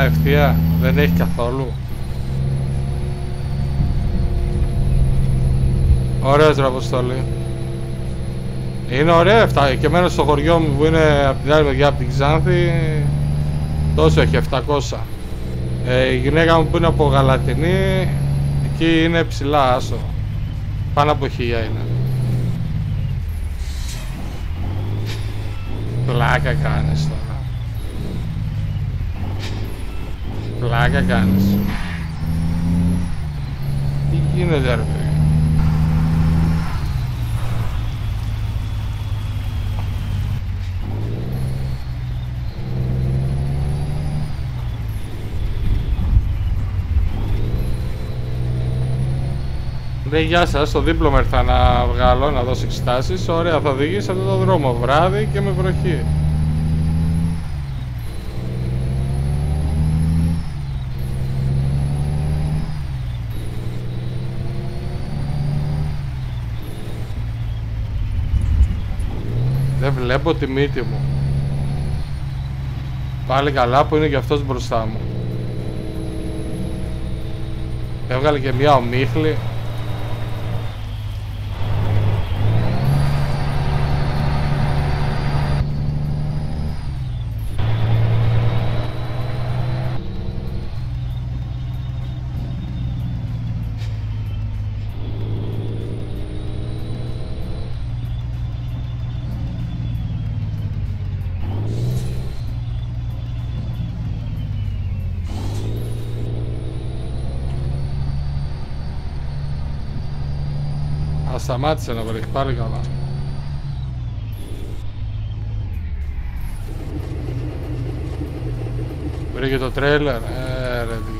Ευθεία δεν έχει καθόλου. Ωραίες ρε Αποστολή. Είναι ωραία αυτά. Και εμένα στο χωριό μου που είναι από την άλλη μεριά, από την Ξάνθη, τόσο έχει 700. Η γυναίκα μου που είναι από Γαλατινή, εκεί είναι ψηλά άσο. Πάνω από 1000 είναι. Πλάκα κάνεις τώρα. Πλάκα κάνεις. Τι γίνεται ρε παιδί. Ναι, γεια σας, το δίπλωμα ήρθα να βγάλω, να δώσω εξετάσεις. Ωραία, θα οδηγήσω αυτόν τον δρόμο βράδυ και με βροχή. Δεν βλέπω τη μύτη μου. Πάλι καλά που είναι και αυτός μπροστά μου. Έβγαλε και μια ομίχλη. Σταμάτησε να βρέχει, πάλι καλά. Βρήκε το τρέλερ, ρε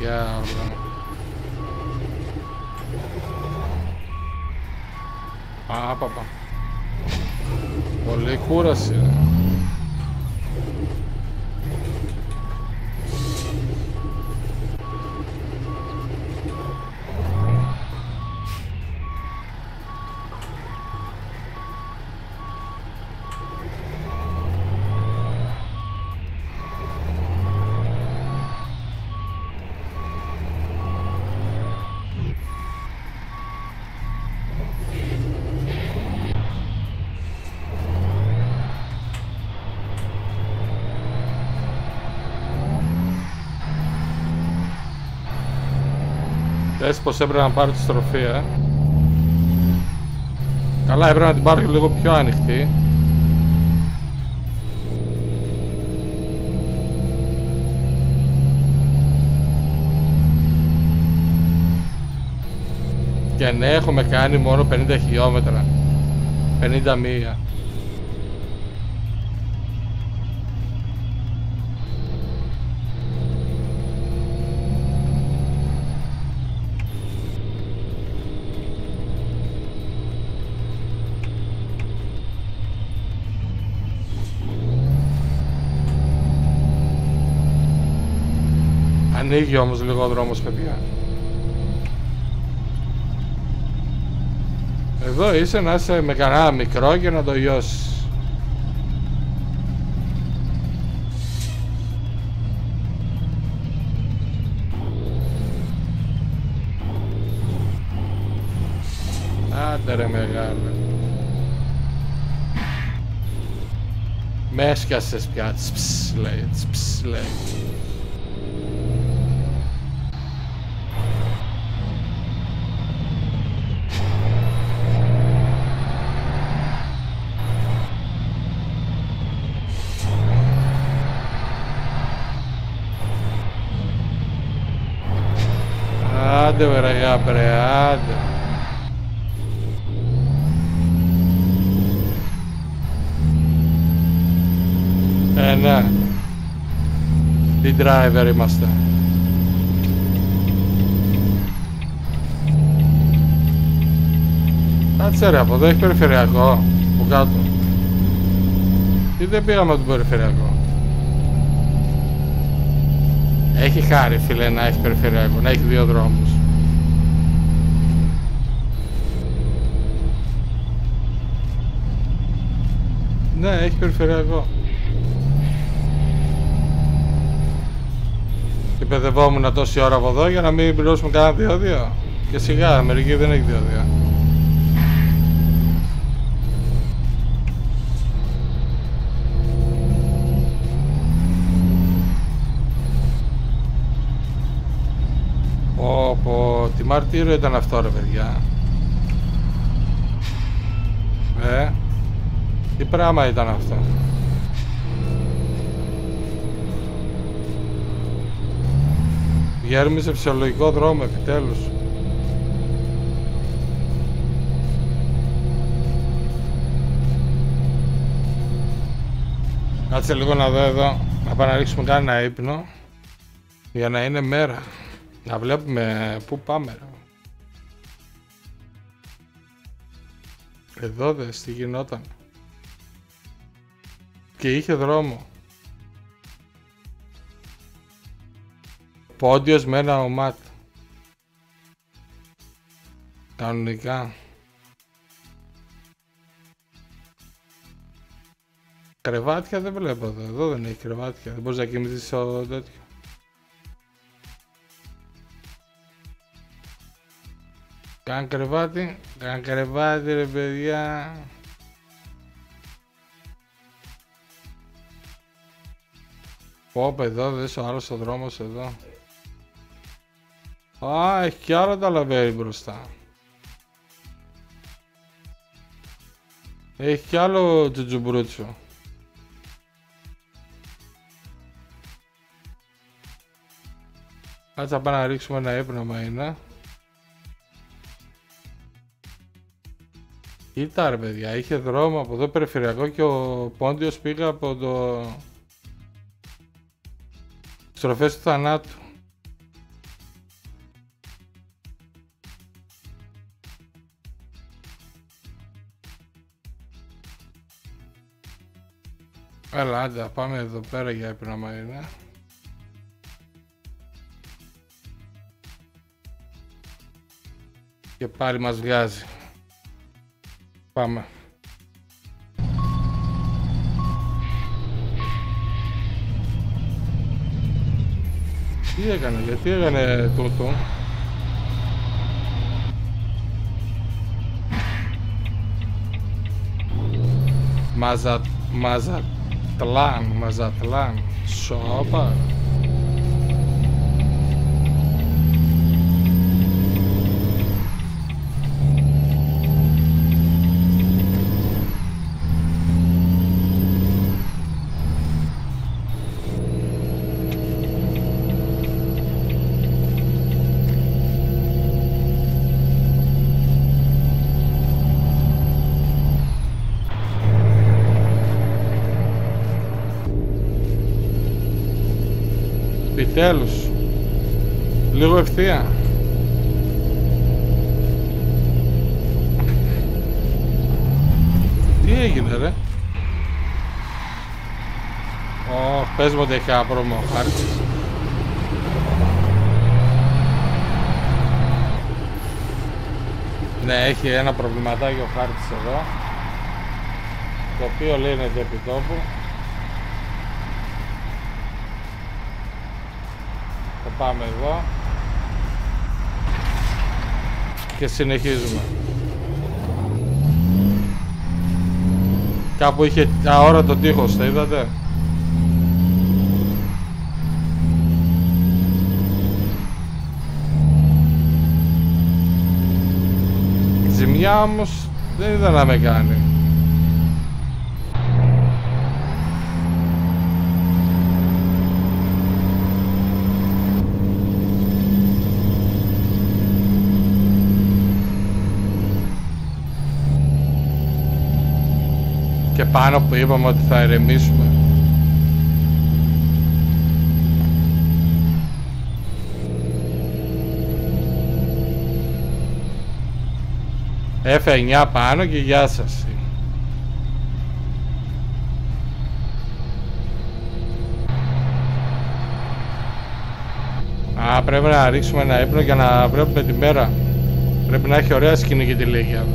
διάολο. Παπα. Πολύ κούραση. Δες πως έπρεπε να πάρω τη στροφή, Καλά, έπρεπε να την πάρω και λίγο πιο ανοιχτή. Και ναι, έχουμε κάνει μόνο 50 χιλιόμετρα. 50 μίλια. Ανοίγει όμως λίγο ο δρόμος, παιδιά. Εδώ είσαι να είσαι με κανένα μικρό και να το λιώσεις. Άντε ρε μεγάλε. Με έσκασες πια, τσπς λέει, τσπς λέει. Άντε βεραγιά πρε, άντε. Ναι. Τι driver είμαστε. Κάτσε ρε, από εδώ έχει περιφερειακό, από κάτω. Τι δεν πήγαμε από τον περιφερειακό. Έχει χάρη φίλε να έχει περιφερειακό, να έχει δύο δρόμους. Ναι, έχει περιφερειακό. Και παιδευόμουν τόση ώρα από εδώ για να μην πληρώσουμε κανένα 2-2. Και σιγά, μερικοί δεν έχει 2-2. μάρτυρο ήταν αυτό ρε παιδιά. Τι πράγμα ήταν αυτό. Βγαίνουμε σε φυσιολογικό δρόμο επιτέλους. Κάτσε λίγο να δω εδώ, να πάμε να ρίξουμε κανένα ύπνο για να είναι μέρα, να βλέπουμε πού πάμε. Εδώ δες τι γινόταν. Και είχε δρόμο. Πόντιος με ένα ομάτ. Κανονικά. Κρεβάτια δεν βλέπω εδώ. Εδώ δεν έχει κρεβάτια. Δεν μπορείς να κοιμηθείς σε τέτοιο. Καν κρεβάτι. Καν κρεβάτι ρε παιδιά. Πόπε εδώ δες ο άλλος ο δρόμος εδώ. Α, έχει κι άλλο τα λαβέρι μπροστά. Έχει κι άλλο τζουτζουμπρούτσο. Κάτσε να πάμε να ρίξουμε ένα έπνομα είναι. Κοίτα ρε παιδιά, είχε δρόμο από εδώ περιφερειακό και ο Πόντιος πήγα από το... στροφές του θανάτου. Έλα, άντα, πάμε εδώ πέρα για επινομαϊνά. Και πάλι μας βγάζει. Πάμε. Τι έκανε, γιατί έκανε τούτο. Μαζατλάν, σώπα. Τέλος, λίγο ευθεία. Τι έγινε ρε. Πες μου ότι έχει άπρωμο χάρτη. Ναι, έχει ένα προβληματάκι ο χάρτης εδώ, το οποίο λύνεται επί τόπου. Πάμε εδώ και συνεχίζουμε. Κάπου είχε αόρατο τείχος, τα είδατε. Ζημιά όμως δεν είδα να με κάνει. Και πάνω που είπαμε ότι θα ηρεμήσουμε. F9 πάνω και γεια σας. Α, πρέπει να ρίξουμε ένα ύπνο για να βλέπουμε τη μέρα. Πρέπει να έχει ωραία σκηνή και τη λέγια.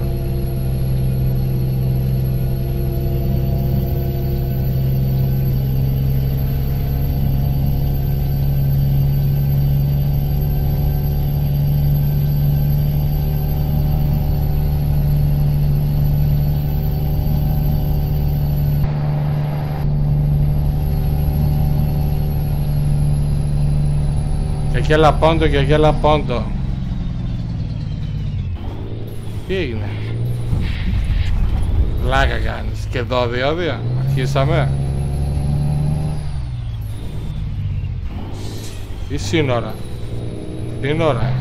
Αγέλα Πόντο και Αγέλα Πόντο. Τι έγινε? Λάκα κάνεις. Και εδώ διόδια. Αρχίσαμε. Τι σύνορα. Σύνορα.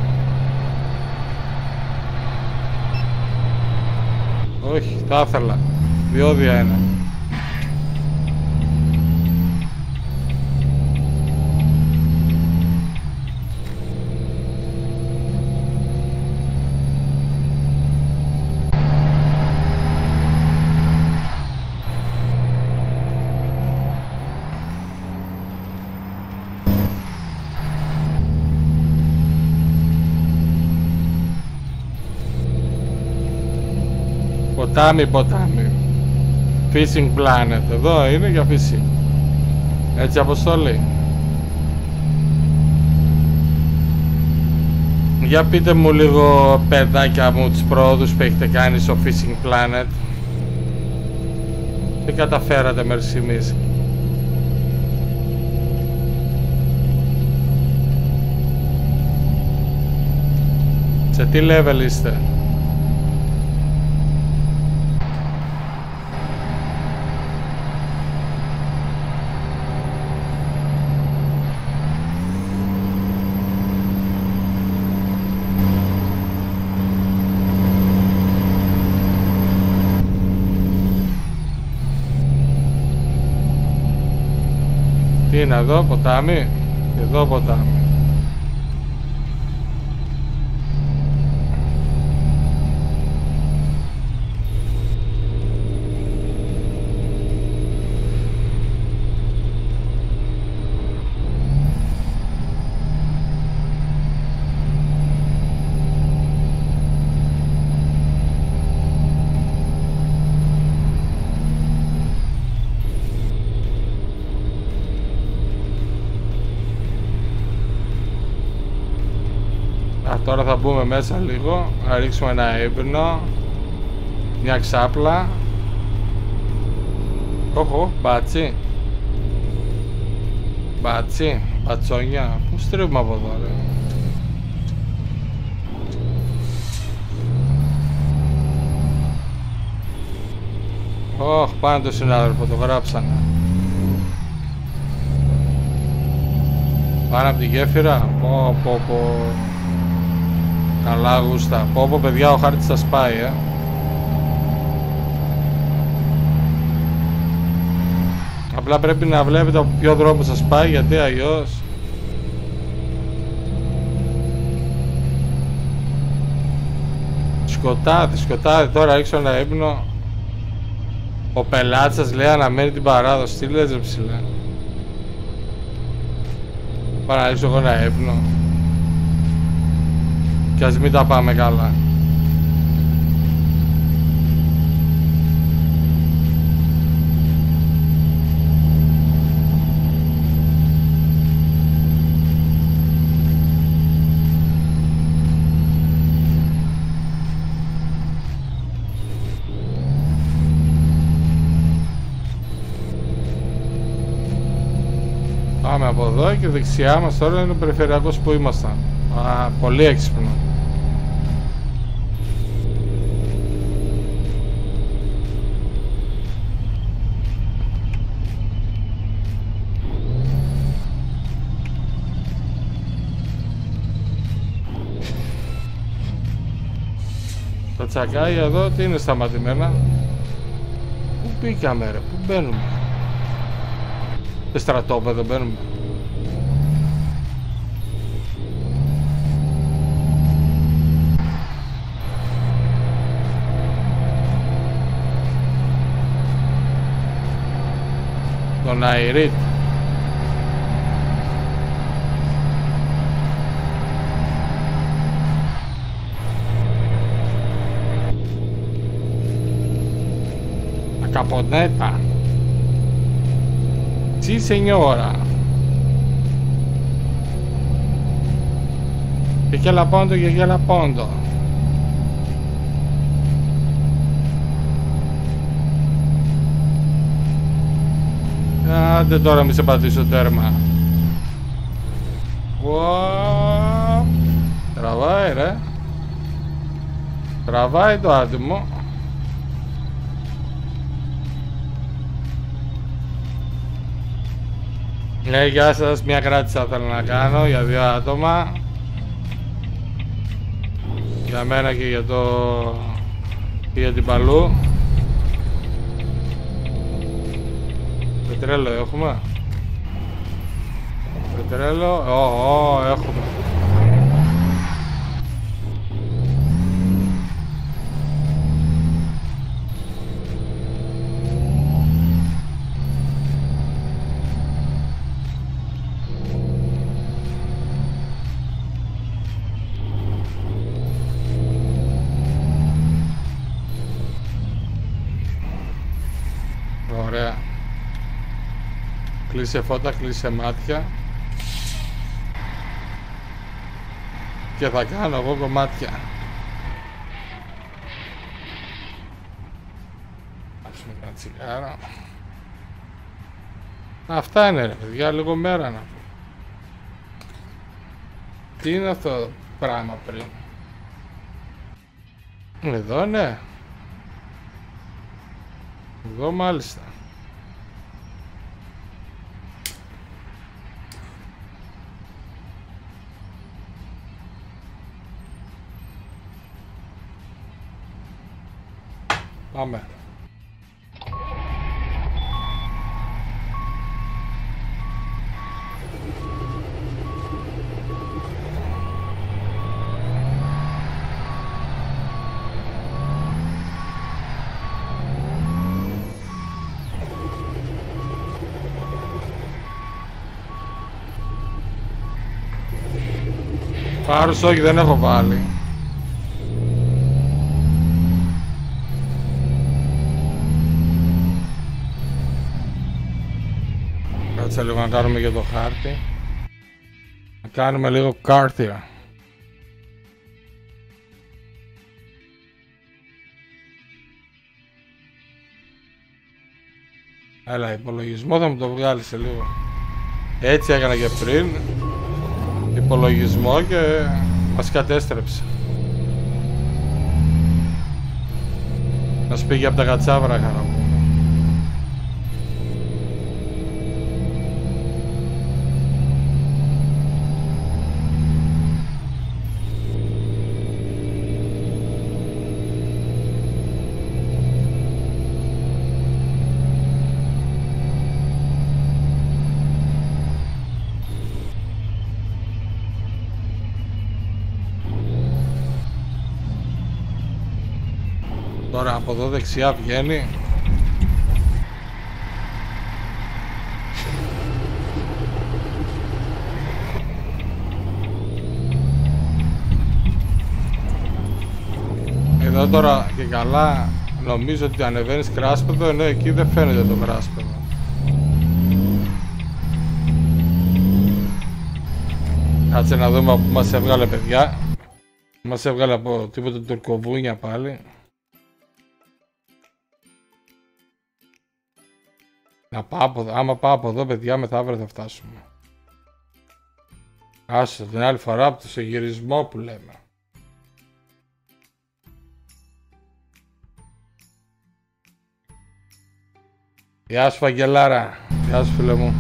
Όχι, τα ήθελα. Διόδια είναι. Ποτάμι, ποτάμι. Fishing Planet. Εδώ είναι για fishing. Έτσι αποστολή. Για πείτε μου λίγο, παιδάκια μου, τις πρόοδους που έχετε κάνει στο Fishing Planet. Τι καταφέρατε μέχρι στιγμής. Σε τι level είστε. Είναι εδώ ποτάμι, εδώ ποτάμι. Τώρα θα μπούμε μέσα λίγο, θα ρίξουμε ένα ίμπνο, μια ξάπλα. Όχο, μπάτσι. Μπάτσι, μπατσόνια. Πώς τρίβουμε από εδώ ρε. Όχ, πάνε το συνάδελφο, το γράψανε. Πάνε από την γέφυρα, πω πω πω. Καλά γούστα. Πω πω παιδιά, ο χάρτης θα σπάει, ε. Απλά πρέπει να βλέπετε από ποιο δρόμο σας πάει, γιατί αλλιώς... Σκοτάδι, σκοτάδι. Τώρα ρίξω ένα ύπνο. Ο πελάτης σας λέει αναμένει την παράδοση. Τι λες ρε ψηλά. Πάμε να ρίξω εγώ ένα ύπνο. Κι ας μην τα πάμε καλά. Πάμε από εδώ και δεξιά μας τώρα είναι ο περιφερειακός που ήμασταν. Α, πολύ έξυπνο. Τσακάει εδώ, τι είναι σταματημένα. Πού πήγαμε ρε, πού μπαίνουμε. Σε στρατόπεδο μπαίνουμε. Τον Αϊρίτ. Caponeta. Sí, señora. Και εκεί άλλα πόντο, και εκεί άλλα πόντο. Άντε τώρα μη σε πατήσω τέρμα. Τραβάει ρε. Τραβάει το άτομο. Ναι, γεια σας, μια κράτησα θέλω να κάνω για δύο άτομα. Για μένα και για το... και για την Παλού. Πετρέλαιο έχουμε. Πετρέλαιο, έχουμε. Κλείσε φώτα, κλείσε μάτια. Και θα κάνω εγώ κομμάτια. Άψουμε ένα τσιγάρα. Αυτά είναι ρε παιδιά, λίγο μέρα να πω. Τι είναι αυτό το πράγμα πριν? Εδώ ναι. Εδώ μάλιστα. Πάμε. Φάρους όχι, δεν έχω βάλει. Κάτσε λίγο να κάνουμε και το χάρτη. Να κάνουμε λίγο κάρτια. Έλα, υπολογισμό θα μου το βγάλει σε λίγο. Έτσι έκανα και πριν. Υπολογισμό και μας κατέστρεψε. Μας πήγε από τα κατσάβρα χαρά μου. Τώρα από εδώ δεξιά βγαίνει. Εδώ τώρα και καλά νομίζω ότι ανεβαίνεις κράσπεδο, ενώ εκεί δεν φαίνεται το κράσπεδο. Κάτσε να δούμε που μας έβγαλε παιδιά. Μας έβγαλε από τίποτα τουρκοβούνια πάλι. Να πάω από εδώ. Άμα πάω από εδώ, παιδιά, μεθαύριο θα φτάσουμε. Άστο την άλλη φορά από το συγγυρισμό που λέμε. Γεια σου, Βαγγελάρα. Γεια σου, φίλε μου.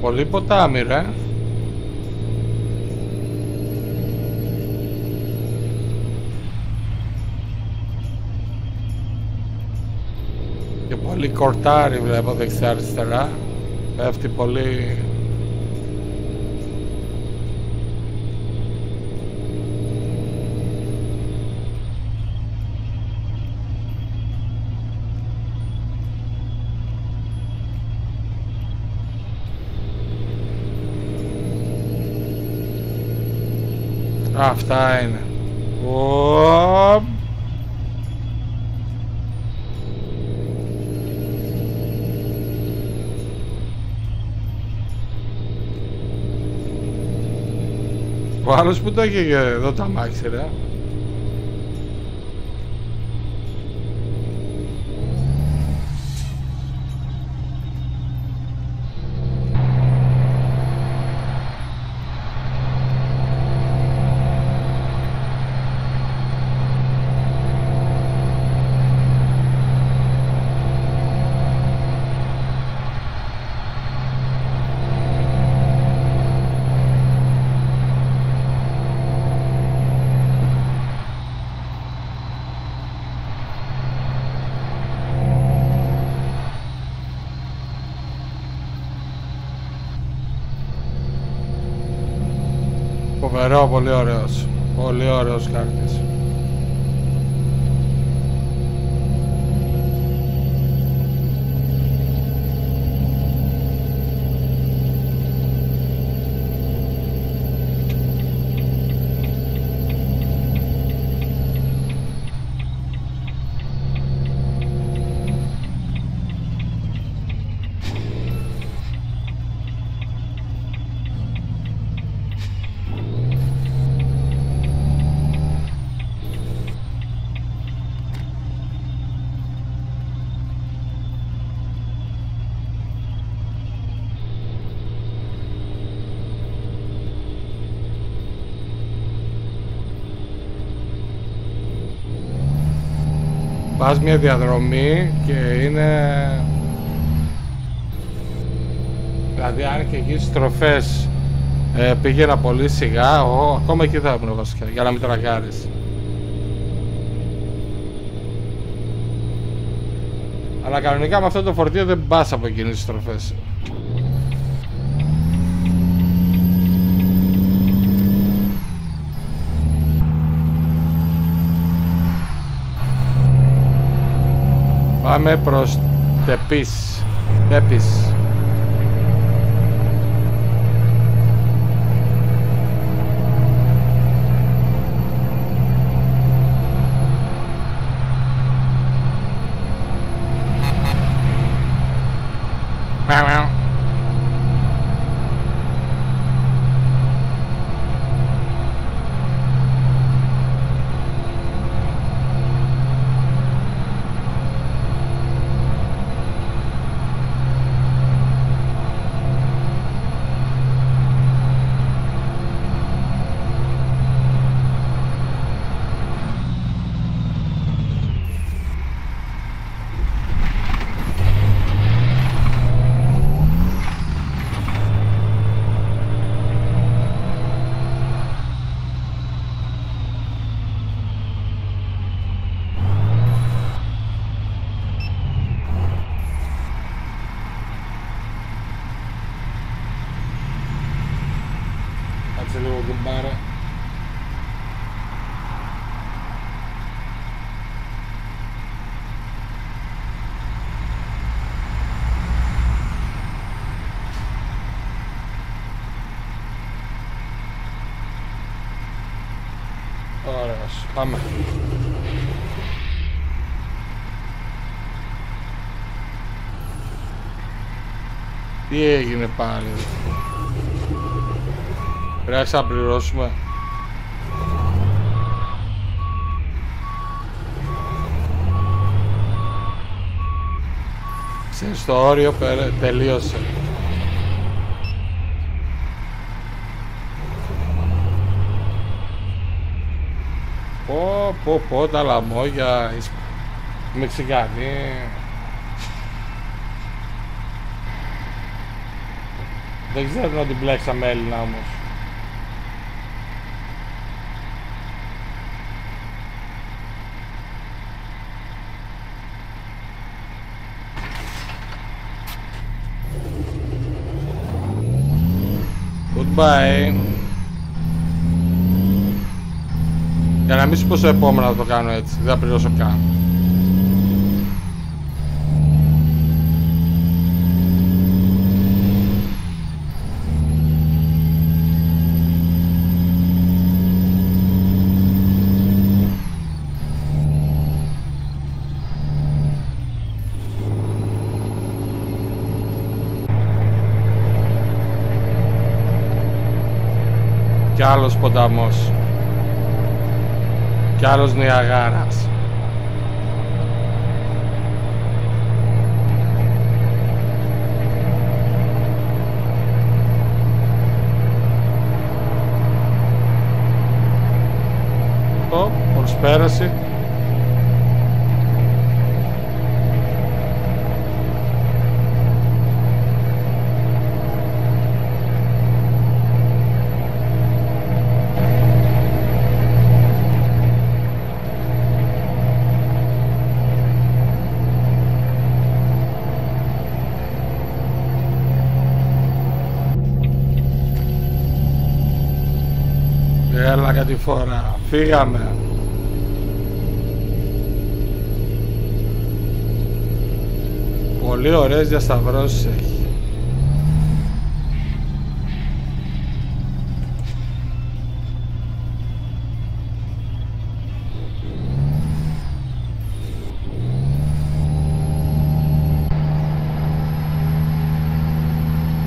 Πολύ ποτάμι ρε. Και πολύ κορτάρι βλέπω δεξιά αριστερά. Πέφτει πολύ. Αυτά είναι. Ο άλλος που το έχει εδώ τα μάξι, ρε. Πολύ ωραίος, πολύ ωραίος χάρτης. Πας μια διαδρομή και είναι... Δηλαδή αν και εκεί στροφές πήγαινα πολύ σιγά, ακόμα εκεί θα έπρεπε βασικά, για να μην τραγάρεις. Αλλά κανονικά με αυτό το φορτίο δεν πας από εκείνες τις στροφές. Πάμε προς Τεπίς. Τεπίς. Πάμε. Τι έγινε πάλι? Πρέπει να πληρώσουμε. Ξέρεις το όριο τελείωσε. Πω τα λαμόγια, οι Μεξικανοί. Δεν ξέρουν ότι μπλέξαμε Έλληνα όμως. Goodbye. Για να μην σου πω στο επόμενο να το κάνω έτσι, δεν θα πληρώσω καν. Κι άλλος ποταμός. Κι άλλος Νιαγάρας. Μόλις πέρασε. Έλα κάτι φορά. Φύγαμε. Πολύ ωραίες διασταυρώσεις έχει.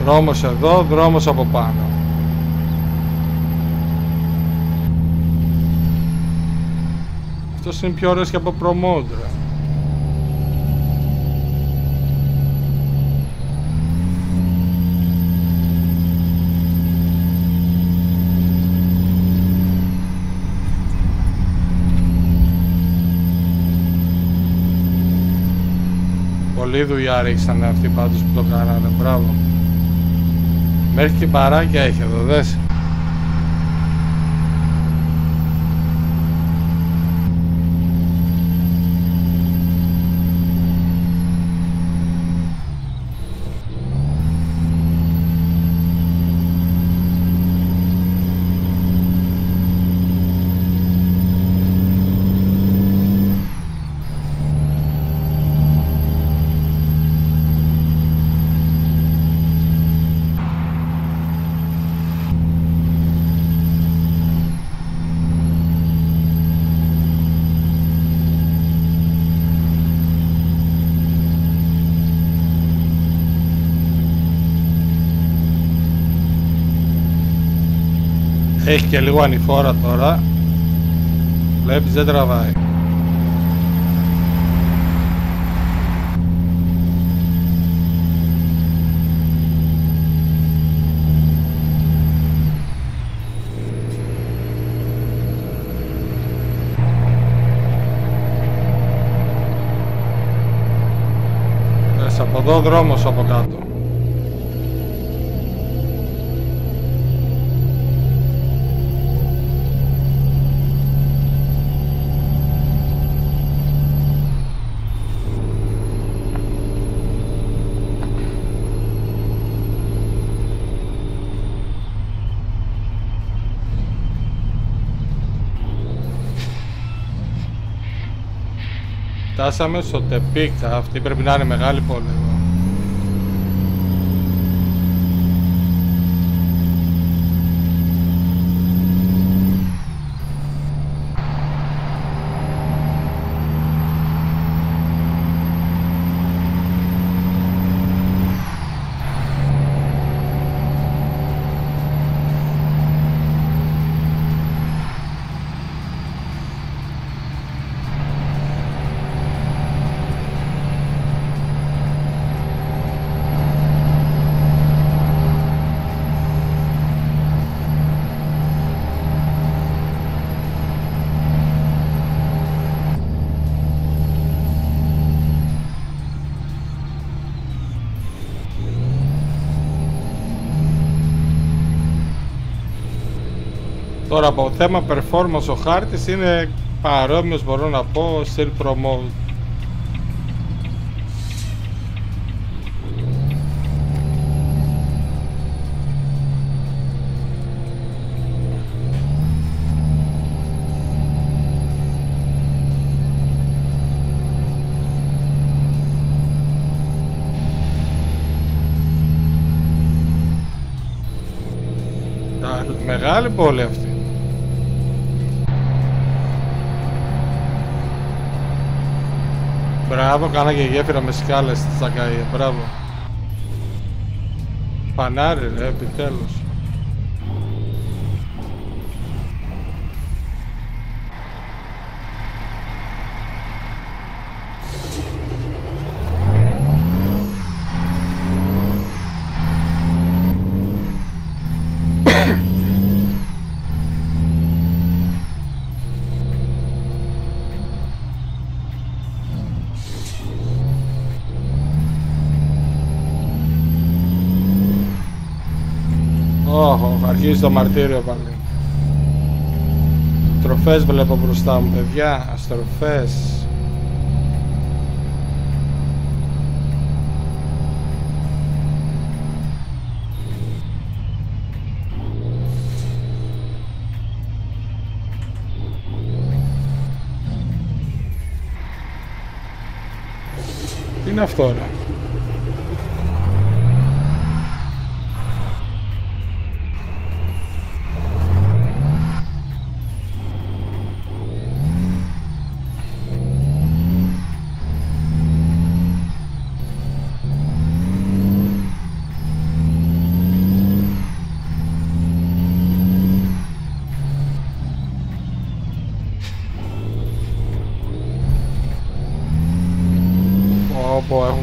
Δρόμος εδώ, δρόμος από πάνω. Αυτός είναι πιο ωραίος και από προμόντρα. Πολύ δουλειά ρίξανε αυτοί πάντως που το κάνανε, μπράβο. Μέχρι και παράκια έχει εδώ, δες. Έχει και λίγο ανηφόρα τώρα. Βλέπεις δεν τραβάει. Πες από εδώ δρόμος από κάτω. Φτάσαμε στο Τεπίκτα, αυτή πρέπει να είναι μεγάλη πόλη. Τώρα από θέμα performance ο χάρτης είναι παρόμοιος, μπορώ να πω, still ProMod. Μεγάλη πόλη αυτή. Μπράβο, κάνα και γέφυρα με σκάλες στη Σακαΐα, μπράβο. Πανάρι ρε, επιτέλους. Όχο, αρχίζει το μαρτύριο πάλι. Αστροφές βλέπω μπροστά μου, παιδιά, αστροφές. Τι είναι αυτό, ρε?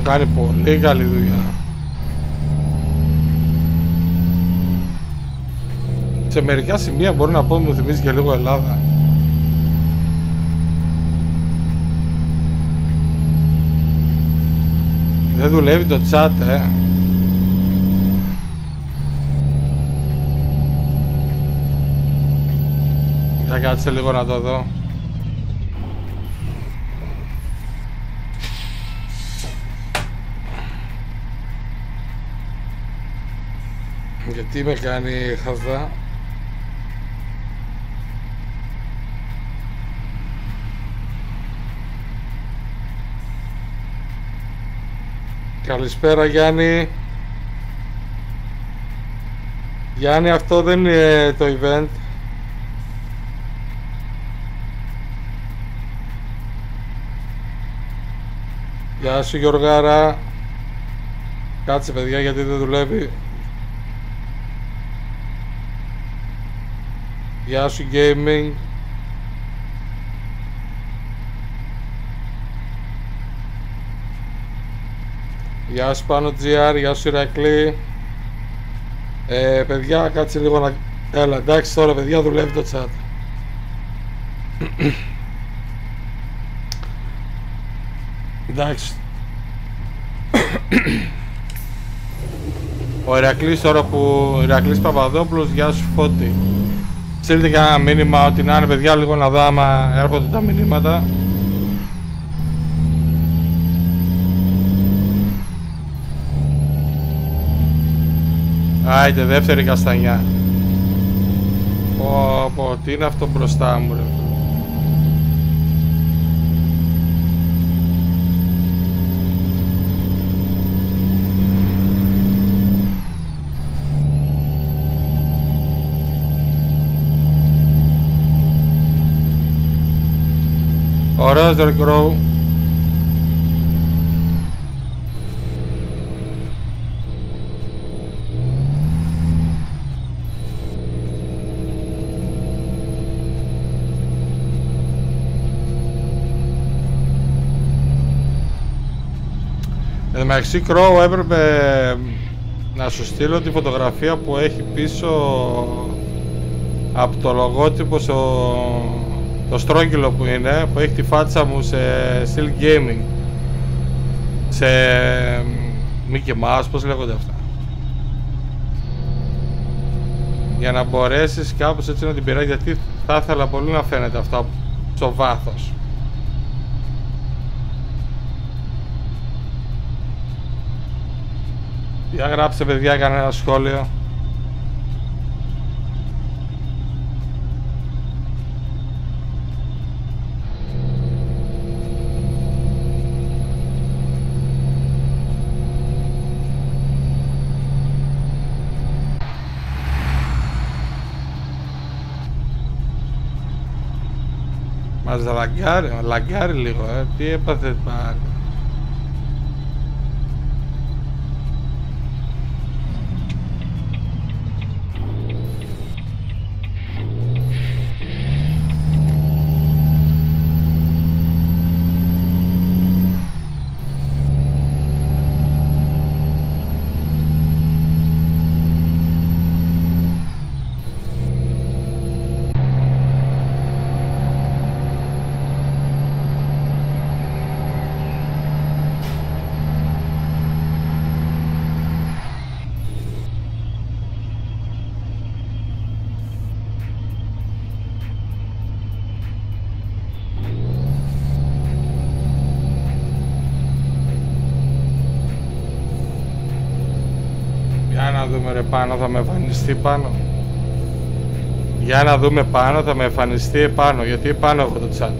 Κάνει πολύ καλή δουλειά. Σε μερικά σημεία μπορώ να πω ότι μου θυμίζει και λίγο Ελλάδα. Δεν δουλεύει το chat, Θα κάτσε λίγο να το δω. Τι με κάνει χαζά. Καλησπέρα Γιάννη. Γιάννη, αυτό δεν είναι το event. Γεια σου Γιωργάρα. Κάτσε παιδιά γιατί δεν δουλεύει. Γεια σου Gaming. Γεια σου Πάνο GR, γεια σου Ηρακλή. Παιδιά, κάτσε λίγο να... Έλα, εντάξει τώρα παιδιά, δουλεύει το chat. Εντάξει. Ο Ηρακλής τώρα που... Ηρακλής Παπαδόπουλος, γεια σου Φώτη. Στείλτε και ένα μήνυμα ότι να είναι παιδιά, λίγο να δω άμα έρχονται τα μηνύματα. Άιτε, δεύτερη καστανιά. Πω πω, τι είναι αυτό μπροστά μου ρε. Ωραίος Dark Row. Εν τω μεταξύ Crow έπρεπε να σου στείλω τη φωτογραφία που έχει πίσω από το λογότυπο το στρόγγυλο που είναι, που έχει τη φάτσα μου σε Steel Gaming, σε Mickey Mouse, πώς λέγονται αυτά, για να μπορέσεις κάπως έτσι να την πειράξεις, γιατί θα ήθελα πολύ να φαίνεται αυτά στο βάθος. Για γράψτε παιδιά κανένα σχόλιο. Μας λαγκάρει λίγο, τι έπαθε πάλι. να δούμε ρε πάνω, θα με εμφανιστεί πάνω. Για να δούμε πάνω, θα με εμφανιστεί επάνω, γιατί πάνω έχω το chat.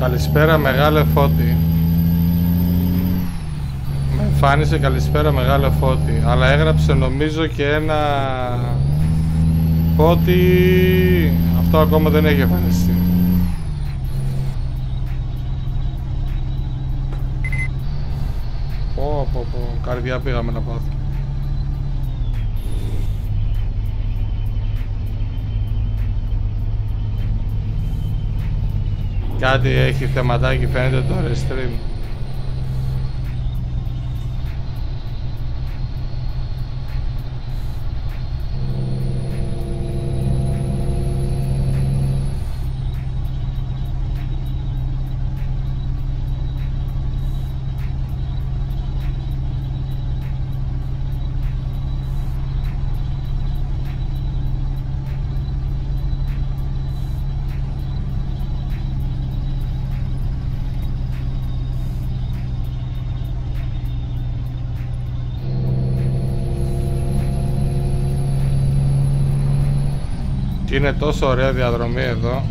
Καλησπέρα μεγάλε Φώτη. Με εμφάνισε καλησπέρα μεγάλε Φώτη, αλλά έγραψε νομίζω και ένα Φώτη. Αυτό ακόμα δεν έχει εμφανιστεί. Καρδιά πήγαμε να πάθουμε. Κάτι έχει θεματάκι, φαίνεται το restream. Είναι τόσο ωραία διαδρομή εδώ.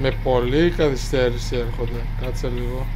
Με πολύ καθυστέρηση έρχονται, κάτσε λίγο.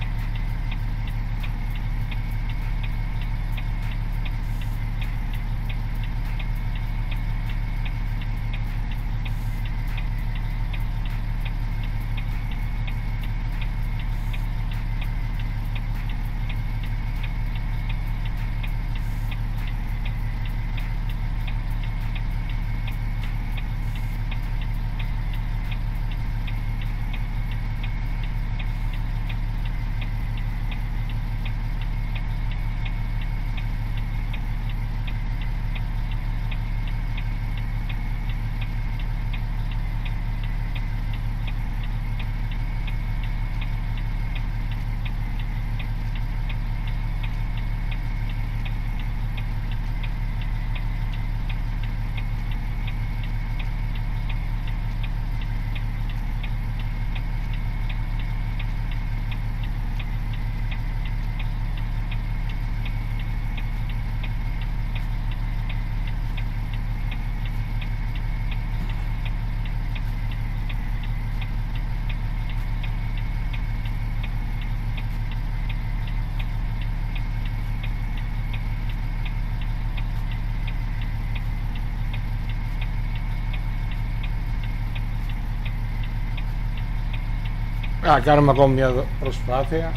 Να κάνουμε ακόμη μια προσπάθεια.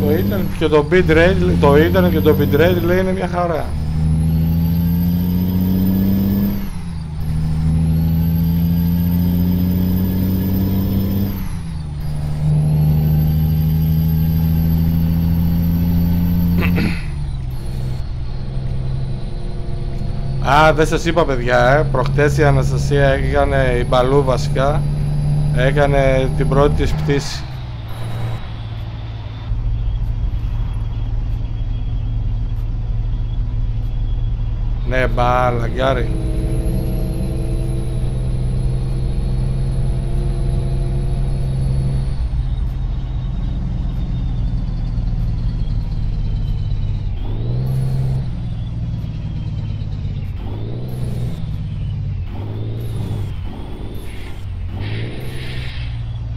Το ίντερνετ και το bitrate λέει είναι μια χαρά. Α, δεν σας είπα παιδιά, προχτές η Αναστασία έκανε, η Μπαλού βασικά, έκανε την πρώτη της πτήση. Ne bala, Gary.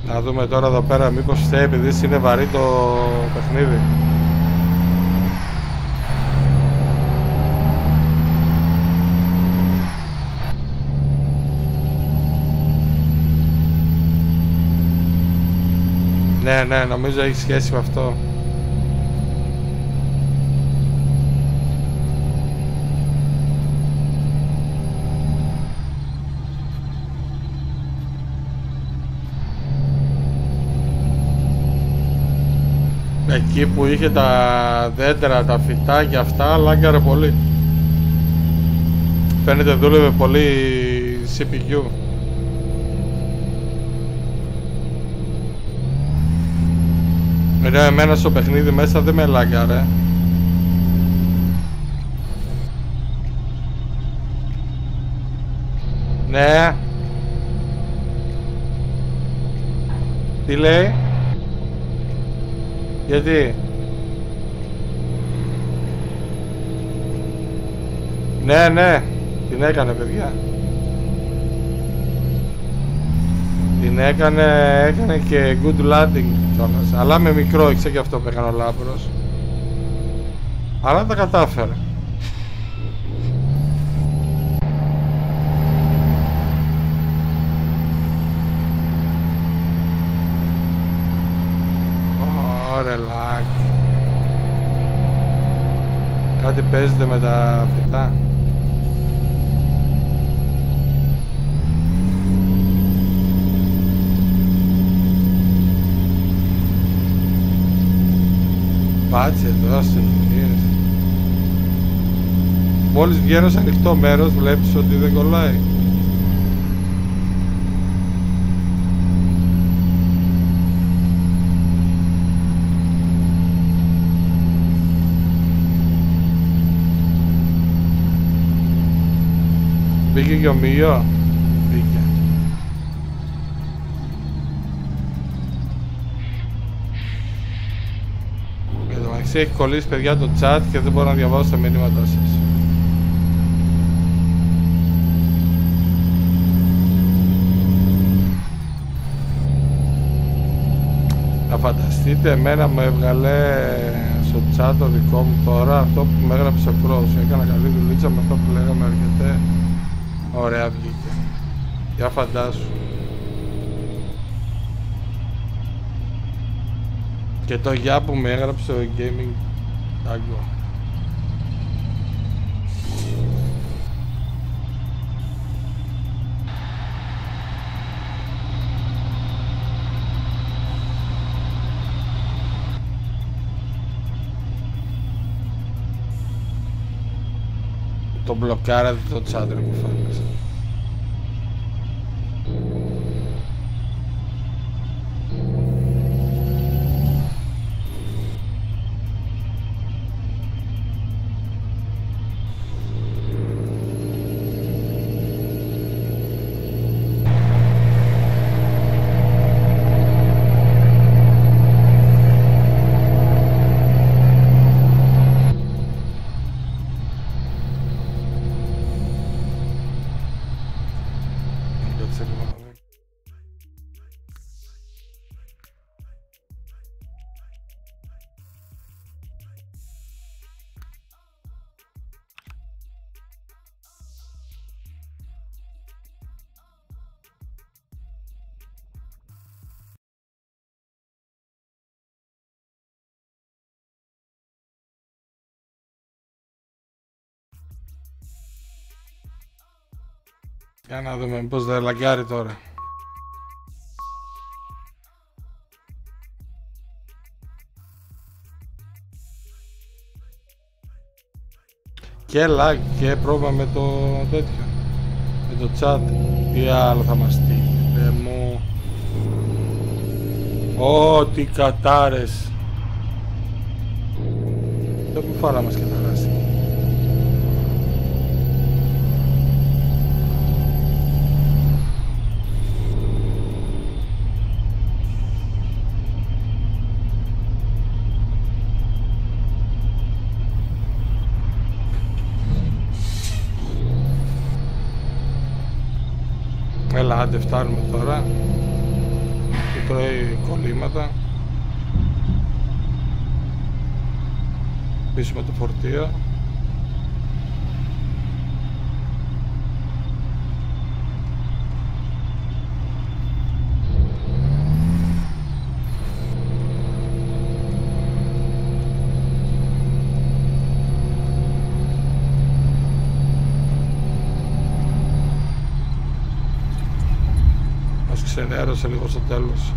Να δούμε τώρα εδώ πέρα μήπως φταίει επειδή είναι βαρύ το παιχνίδι. Ναι, ναι, νομίζω έχει σχέση με αυτό. Εκεί που είχε τα δέντρα, τα φυτά και αυτά, λάγκαρε πολύ. Φαίνεται δούλευε πολύ CPU. Μεριά εμένα στο παιχνίδι μέσα δεν με λάγκαρε. Ναι. Τι λέει? Γιατί? Ναι, ναι, την έκανε παιδιά. Την έκανε, έκανε και good landing κιόλας. Αλλά με μικρό ήξε και αυτό που έκανε ο Λάμπρος. Αλλά τα κατάφερε. Κάτι παίζεται με τα φυτά. Πάτσε εδώ στις ευκαιρίες. Μόλις βγαίνω σε ανοιχτό μέρος βλέπεις ότι δεν κολλάει. Πήγε και ο Μιώ. Πήγε. Με το μεταξύ έχει κολλήσει παιδιά το chat και δεν μπορώ να διαβάσω τα μηνύματά σας. Να φανταστείτε εμένα μου έβγαλε στο chat το δικό μου τώρα αυτό που με έγραψε ο Κρός. Έκανα καλή δουλίτσα με αυτό που λέγαμε αρκετέ. Ωραία βγήκε. Για φαντάσου. Και το γεια που με έγραψε ο Gaming Tango. Το μπλοκάρατε το τσάντρε που φάνησε. Για να δούμε πώς θα λαγκάρει τώρα. Και lag και πρόβλημα με το τέτοιο. Με το chat. Τι άλλο θα μας τύχει. Δε μου. Ω, τι κατάρες. Δεν μου φορά μας καταράστηκε. άντε φτάνουμε τώρα και τρώει κολλήματα. Πίσουμε το φορτίο. Ξενέρωσε λίγο στο τέλος.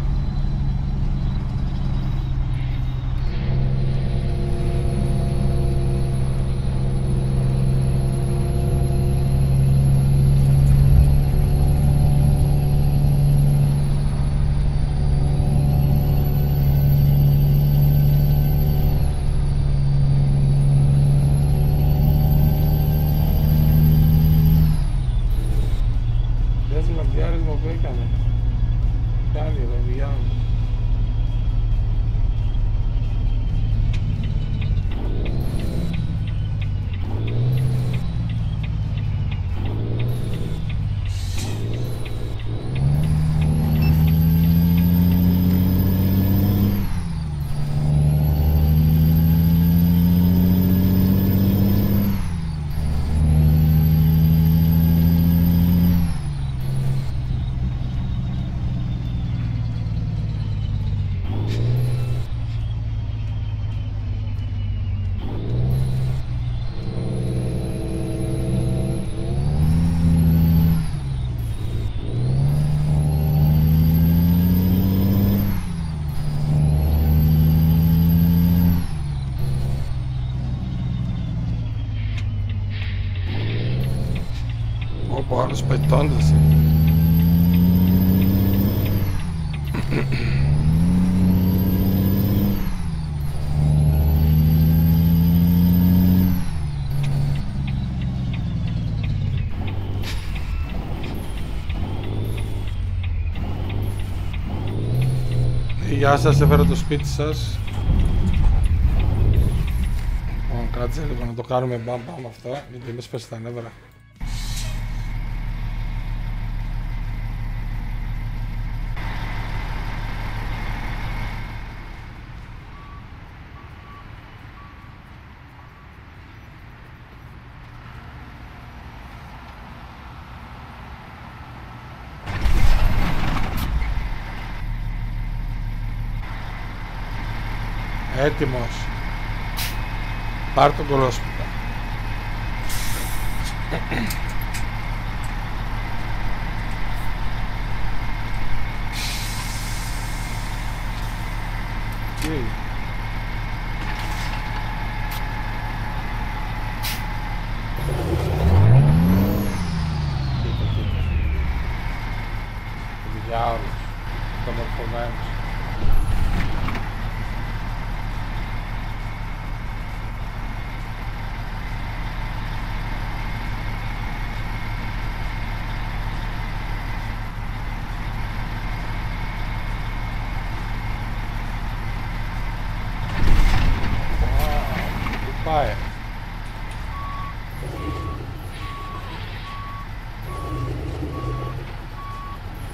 Πετώντας. Γεια σας, έφερα το σπίτι σας. Κάτσε λίγο να το κάνουμε μπαμ αυτό, γιατί είμαι σπέσει τα νεύρα. Έτοιμος. Πάρ' τον κολόσπιτο.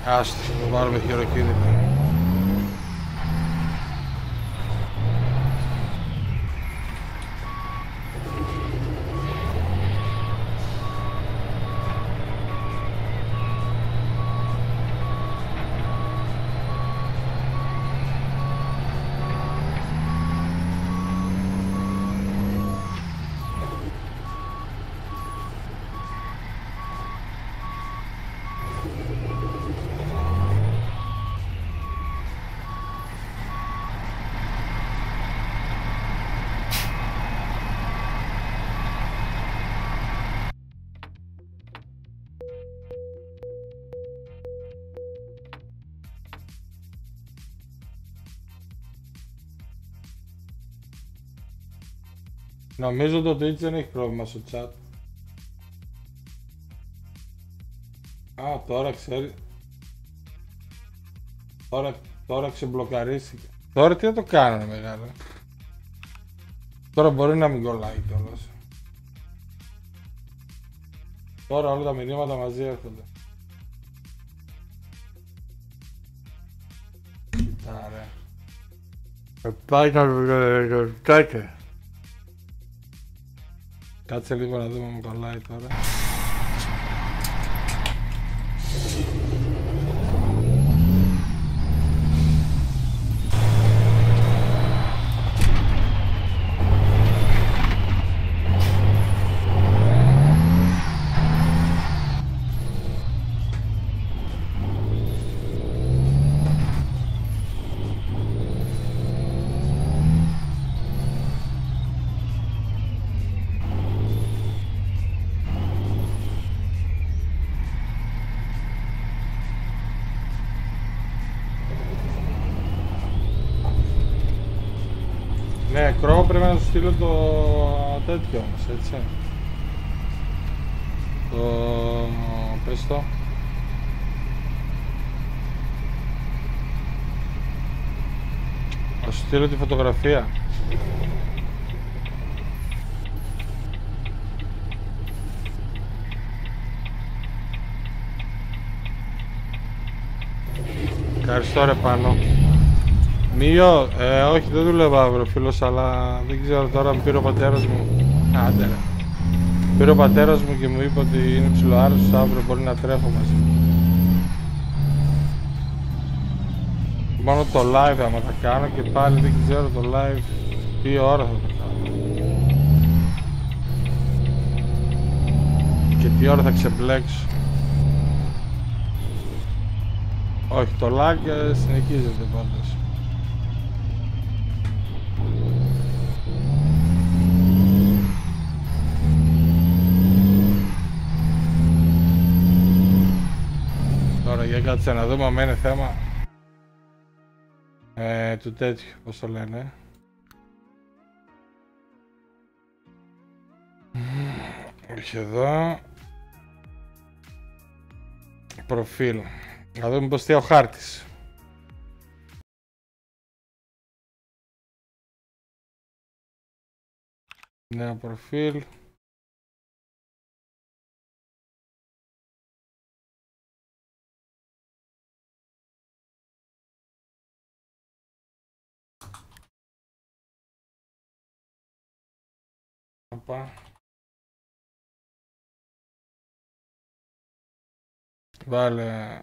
Άστο, το βάλουμε χειροκίνητο. Νομίζω το Twitch δεν έχει πρόβλημα στο chat. Α, τώρα ξέρει. Τώρα ξεμπλοκαρίστηκε. Τώρα τι θα το κάνω, μεγάλο. Τώρα μπορεί να μην κολλάει κιόλας. Τώρα όλα τα μηνύματα μαζί έρχονται. Πάει το τσάκε. Κάτσε λίγο να δούμε μου κολλάει τώρα. Στείλω το τέτοιο όμως, έτσι. Το... πες το. Θα στείλω τη φωτογραφία. Ευχαριστώ ρε πάνω. Μιο, όχι δεν δουλεύω αύριο φίλος, αλλά δεν ξέρω τώρα, πήρε ο πατέρας μου. Άντε ρε. Πήρε ο πατέρας μου και μου είπε ότι είναι ψιλοάρρωστος, αύριο μπορεί να τρέχω μαζί. Μόνο το live άμα θα κάνω και πάλι δεν ξέρω το live τι ώρα θα το κάνω. Και τι ώρα θα ξεπλέξω. Όχι, το live συνεχίζεται πάντως. Για κάτσε να δούμε, με είναι θέμα του τέτοιου, πώς το λένε. Όχι εδώ. Προφίλ. Να δούμε πως τι ο χάρτης. Νέο προφίλ. Βάλε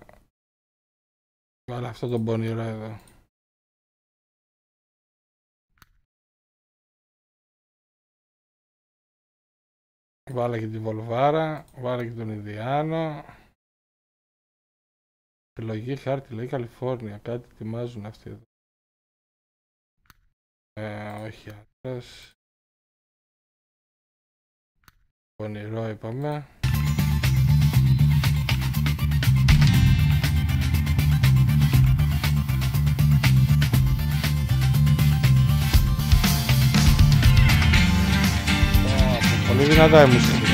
αυτό το πονηρό εδώ. Βάλε και τη Βολβάρα, βάλε και τον Ινδιάνο. Επιλογή χάρτη λέει Καλιφόρνια, κάτι ετοιμάζουν αυτοί εδώ. Όχι άντρας. Πονηρό είπαμε. Πολύ δυνατά η μουσική.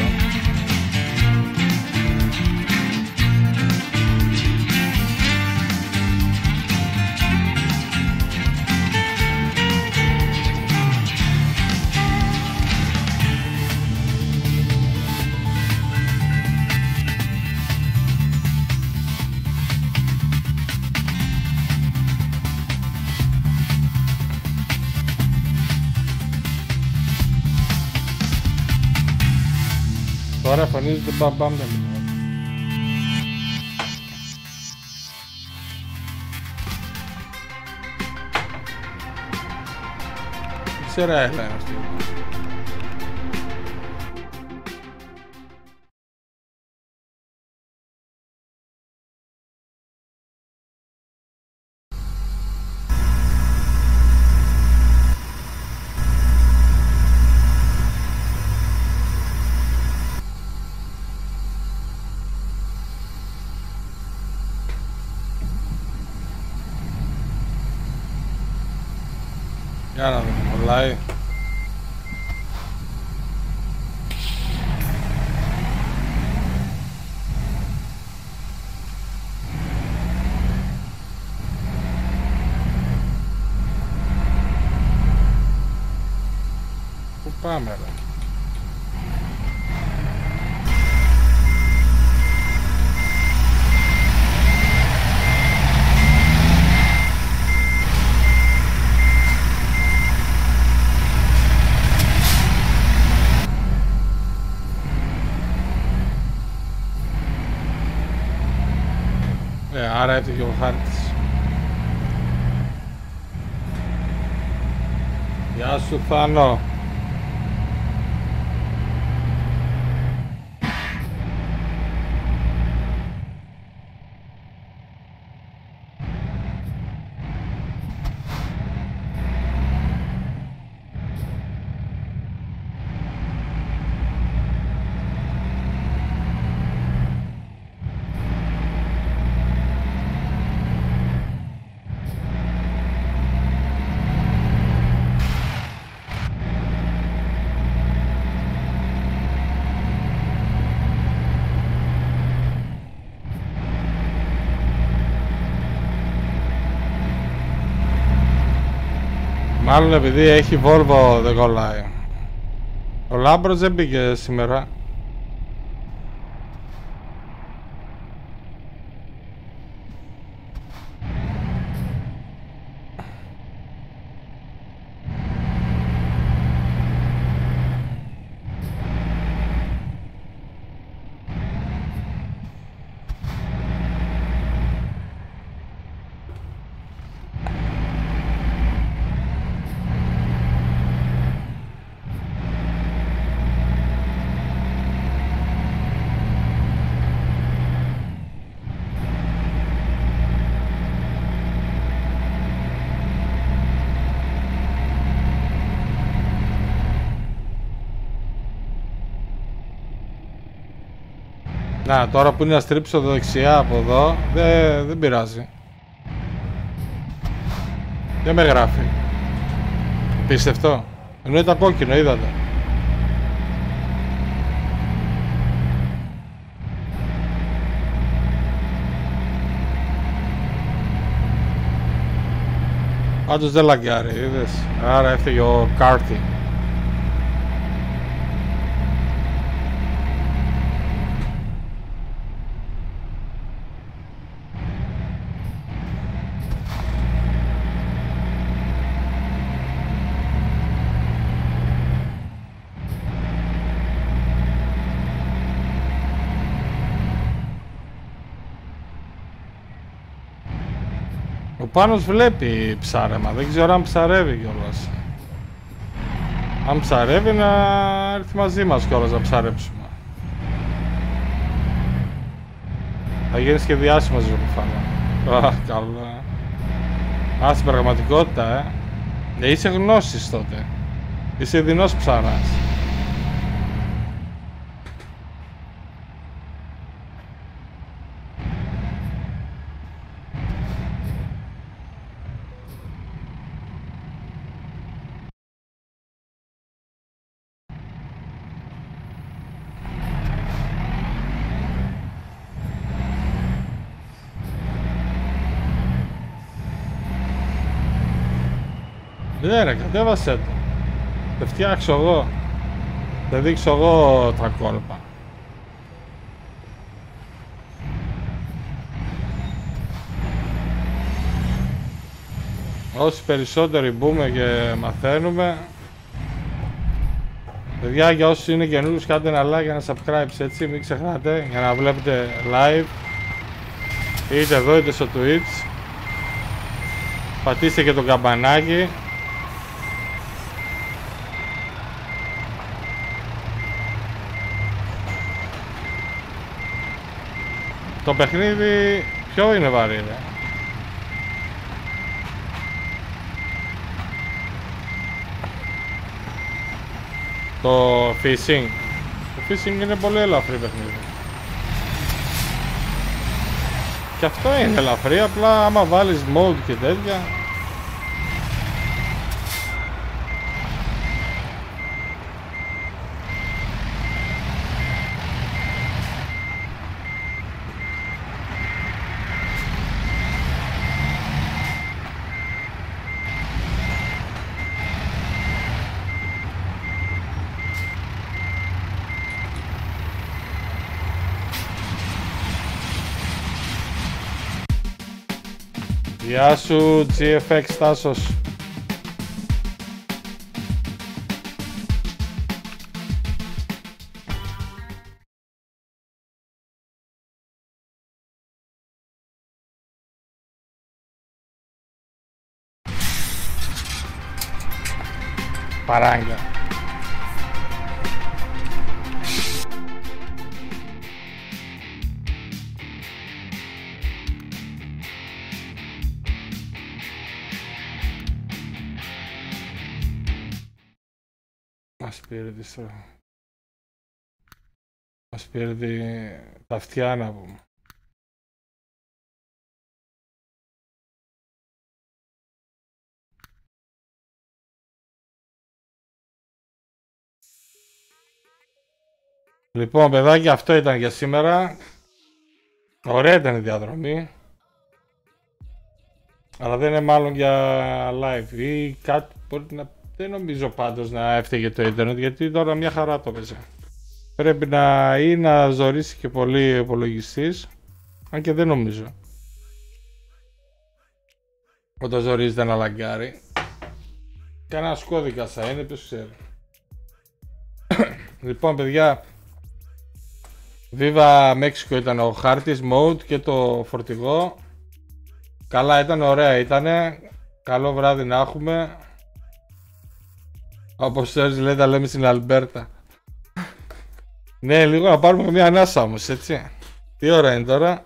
Τώρα εμφανίζεται μπαμπάμ τα μηνύματα. Τι σειρά έλα είναι αυτή. Για να δούμε, κολλάει. Πού πάμε ρε. Ahora hay que dibujantes. Ya, Susano. Μάλλον επειδή έχει Volvo δεν κολλάει. Ο Λάμπρος δεν πήγε σήμερα. Να, τώρα που είναι να στρίψω δεξιά από εδώ, δεν πειράζει. Δεν με γράφει. Πίστευτο. Ενώ ήταν κόκκινο, είδατε. Πάντως δεν λαγκιάρει, είδες. Άρα έφυγε ο Κάρτι. Πάνος βλέπει ψάρεμα, δεν ξέρω αν ψαρεύει κιόλας. Αν ψαρεύει να έρθει μαζί μας κιόλας να ψαρέψουμε. Θα γίνεις και διάσημος Ζουρουφάνα. Αχ, καλά. Α, στην πραγματικότητα, είσαι γνώσης τότε. Είσαι δεινός ψαράς. Ναι ρε, κατέβασέ το. Θα φτιάξω εγώ. Θα δείξω εγώ τα κόλπα. Όσοι περισσότεροι μπούμε και μαθαίνουμε. Παιδιά, για όσοι είναι καινούριους, κάντε ένα like, ένα subscribe, έτσι, μην ξεχνάτε, για να βλέπετε live. Είτε εδώ είτε στο Twitch. Πατήστε και το καμπανάκι. Το παιχνίδι ποιο είναι βαρύ, ναι. Το fishing. Το fishing είναι πολύ ελαφρύ παιχνίδι. Και αυτό είναι ελαφρύ, απλά άμα βάλεις mode και τέτοια. Γεια σου GFX Τάσος. Paranga. Μας πήρε τα αυτιά να πούμε. Λοιπόν παιδάκια, αυτό ήταν για σήμερα. Ωραία ήταν η διαδρομή. Αλλά δεν είναι μάλλον για live ή κάτι μπορεί να... Δεν νομίζω πάντως να έφταιγε το ίντερνετ, γιατί τώρα μια χαρά το παίζει. Πρέπει να ή να ζωρίσει και πολύ ο υπολογιστής, αν και δεν νομίζω. Όταν ζωρίζει δεν αλαγκάρει. Κανένας κώδικας θα είναι, ποιος ξέρει. Λοιπόν παιδιά, Viva Mexico ήταν ο χάρτης, mode και το φορτηγό. Καλά ήταν, ωραία ήτανε. Καλό βράδυ να έχουμε. Όπως ξέρεις λέει, τα λέμε στην Αλμπέρτα. Ναι, λίγο να πάρουμε μια ανάσα όμως, έτσι. Τι ώρα είναι τώρα?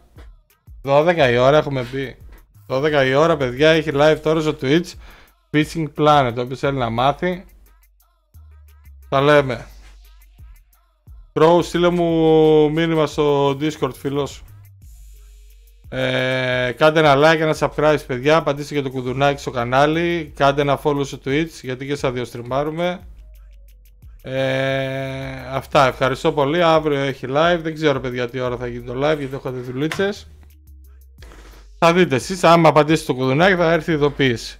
12 η ώρα έχουμε πει. 12 η ώρα παιδιά, έχει live τώρα στο Twitch Fishing Planet, όποιος θέλει να μάθει. Τα λέμε. Κρόου, στείλε μου μήνυμα στο Discord φίλος. Κάντε ένα like, ένα subscribe παιδιά, πατήστε και το κουδουνάκι στο κανάλι. Κάντε ένα follow στο Twitch, γιατί και στα δύο στριμμάρουμε. Αυτά, ευχαριστώ πολύ. Αύριο έχει live, δεν ξέρω παιδιά τι ώρα θα γίνει το live, γιατί έχω δουλίτσες. Θα δείτε εσείς, άμα πατήσετε το κουδουνάκι θα έρθει η ειδοποίηση.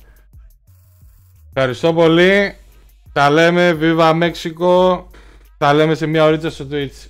Ευχαριστώ πολύ. Τα λέμε, Viva Mexico. Τα λέμε σε μια ωρίτσα στο Twitch.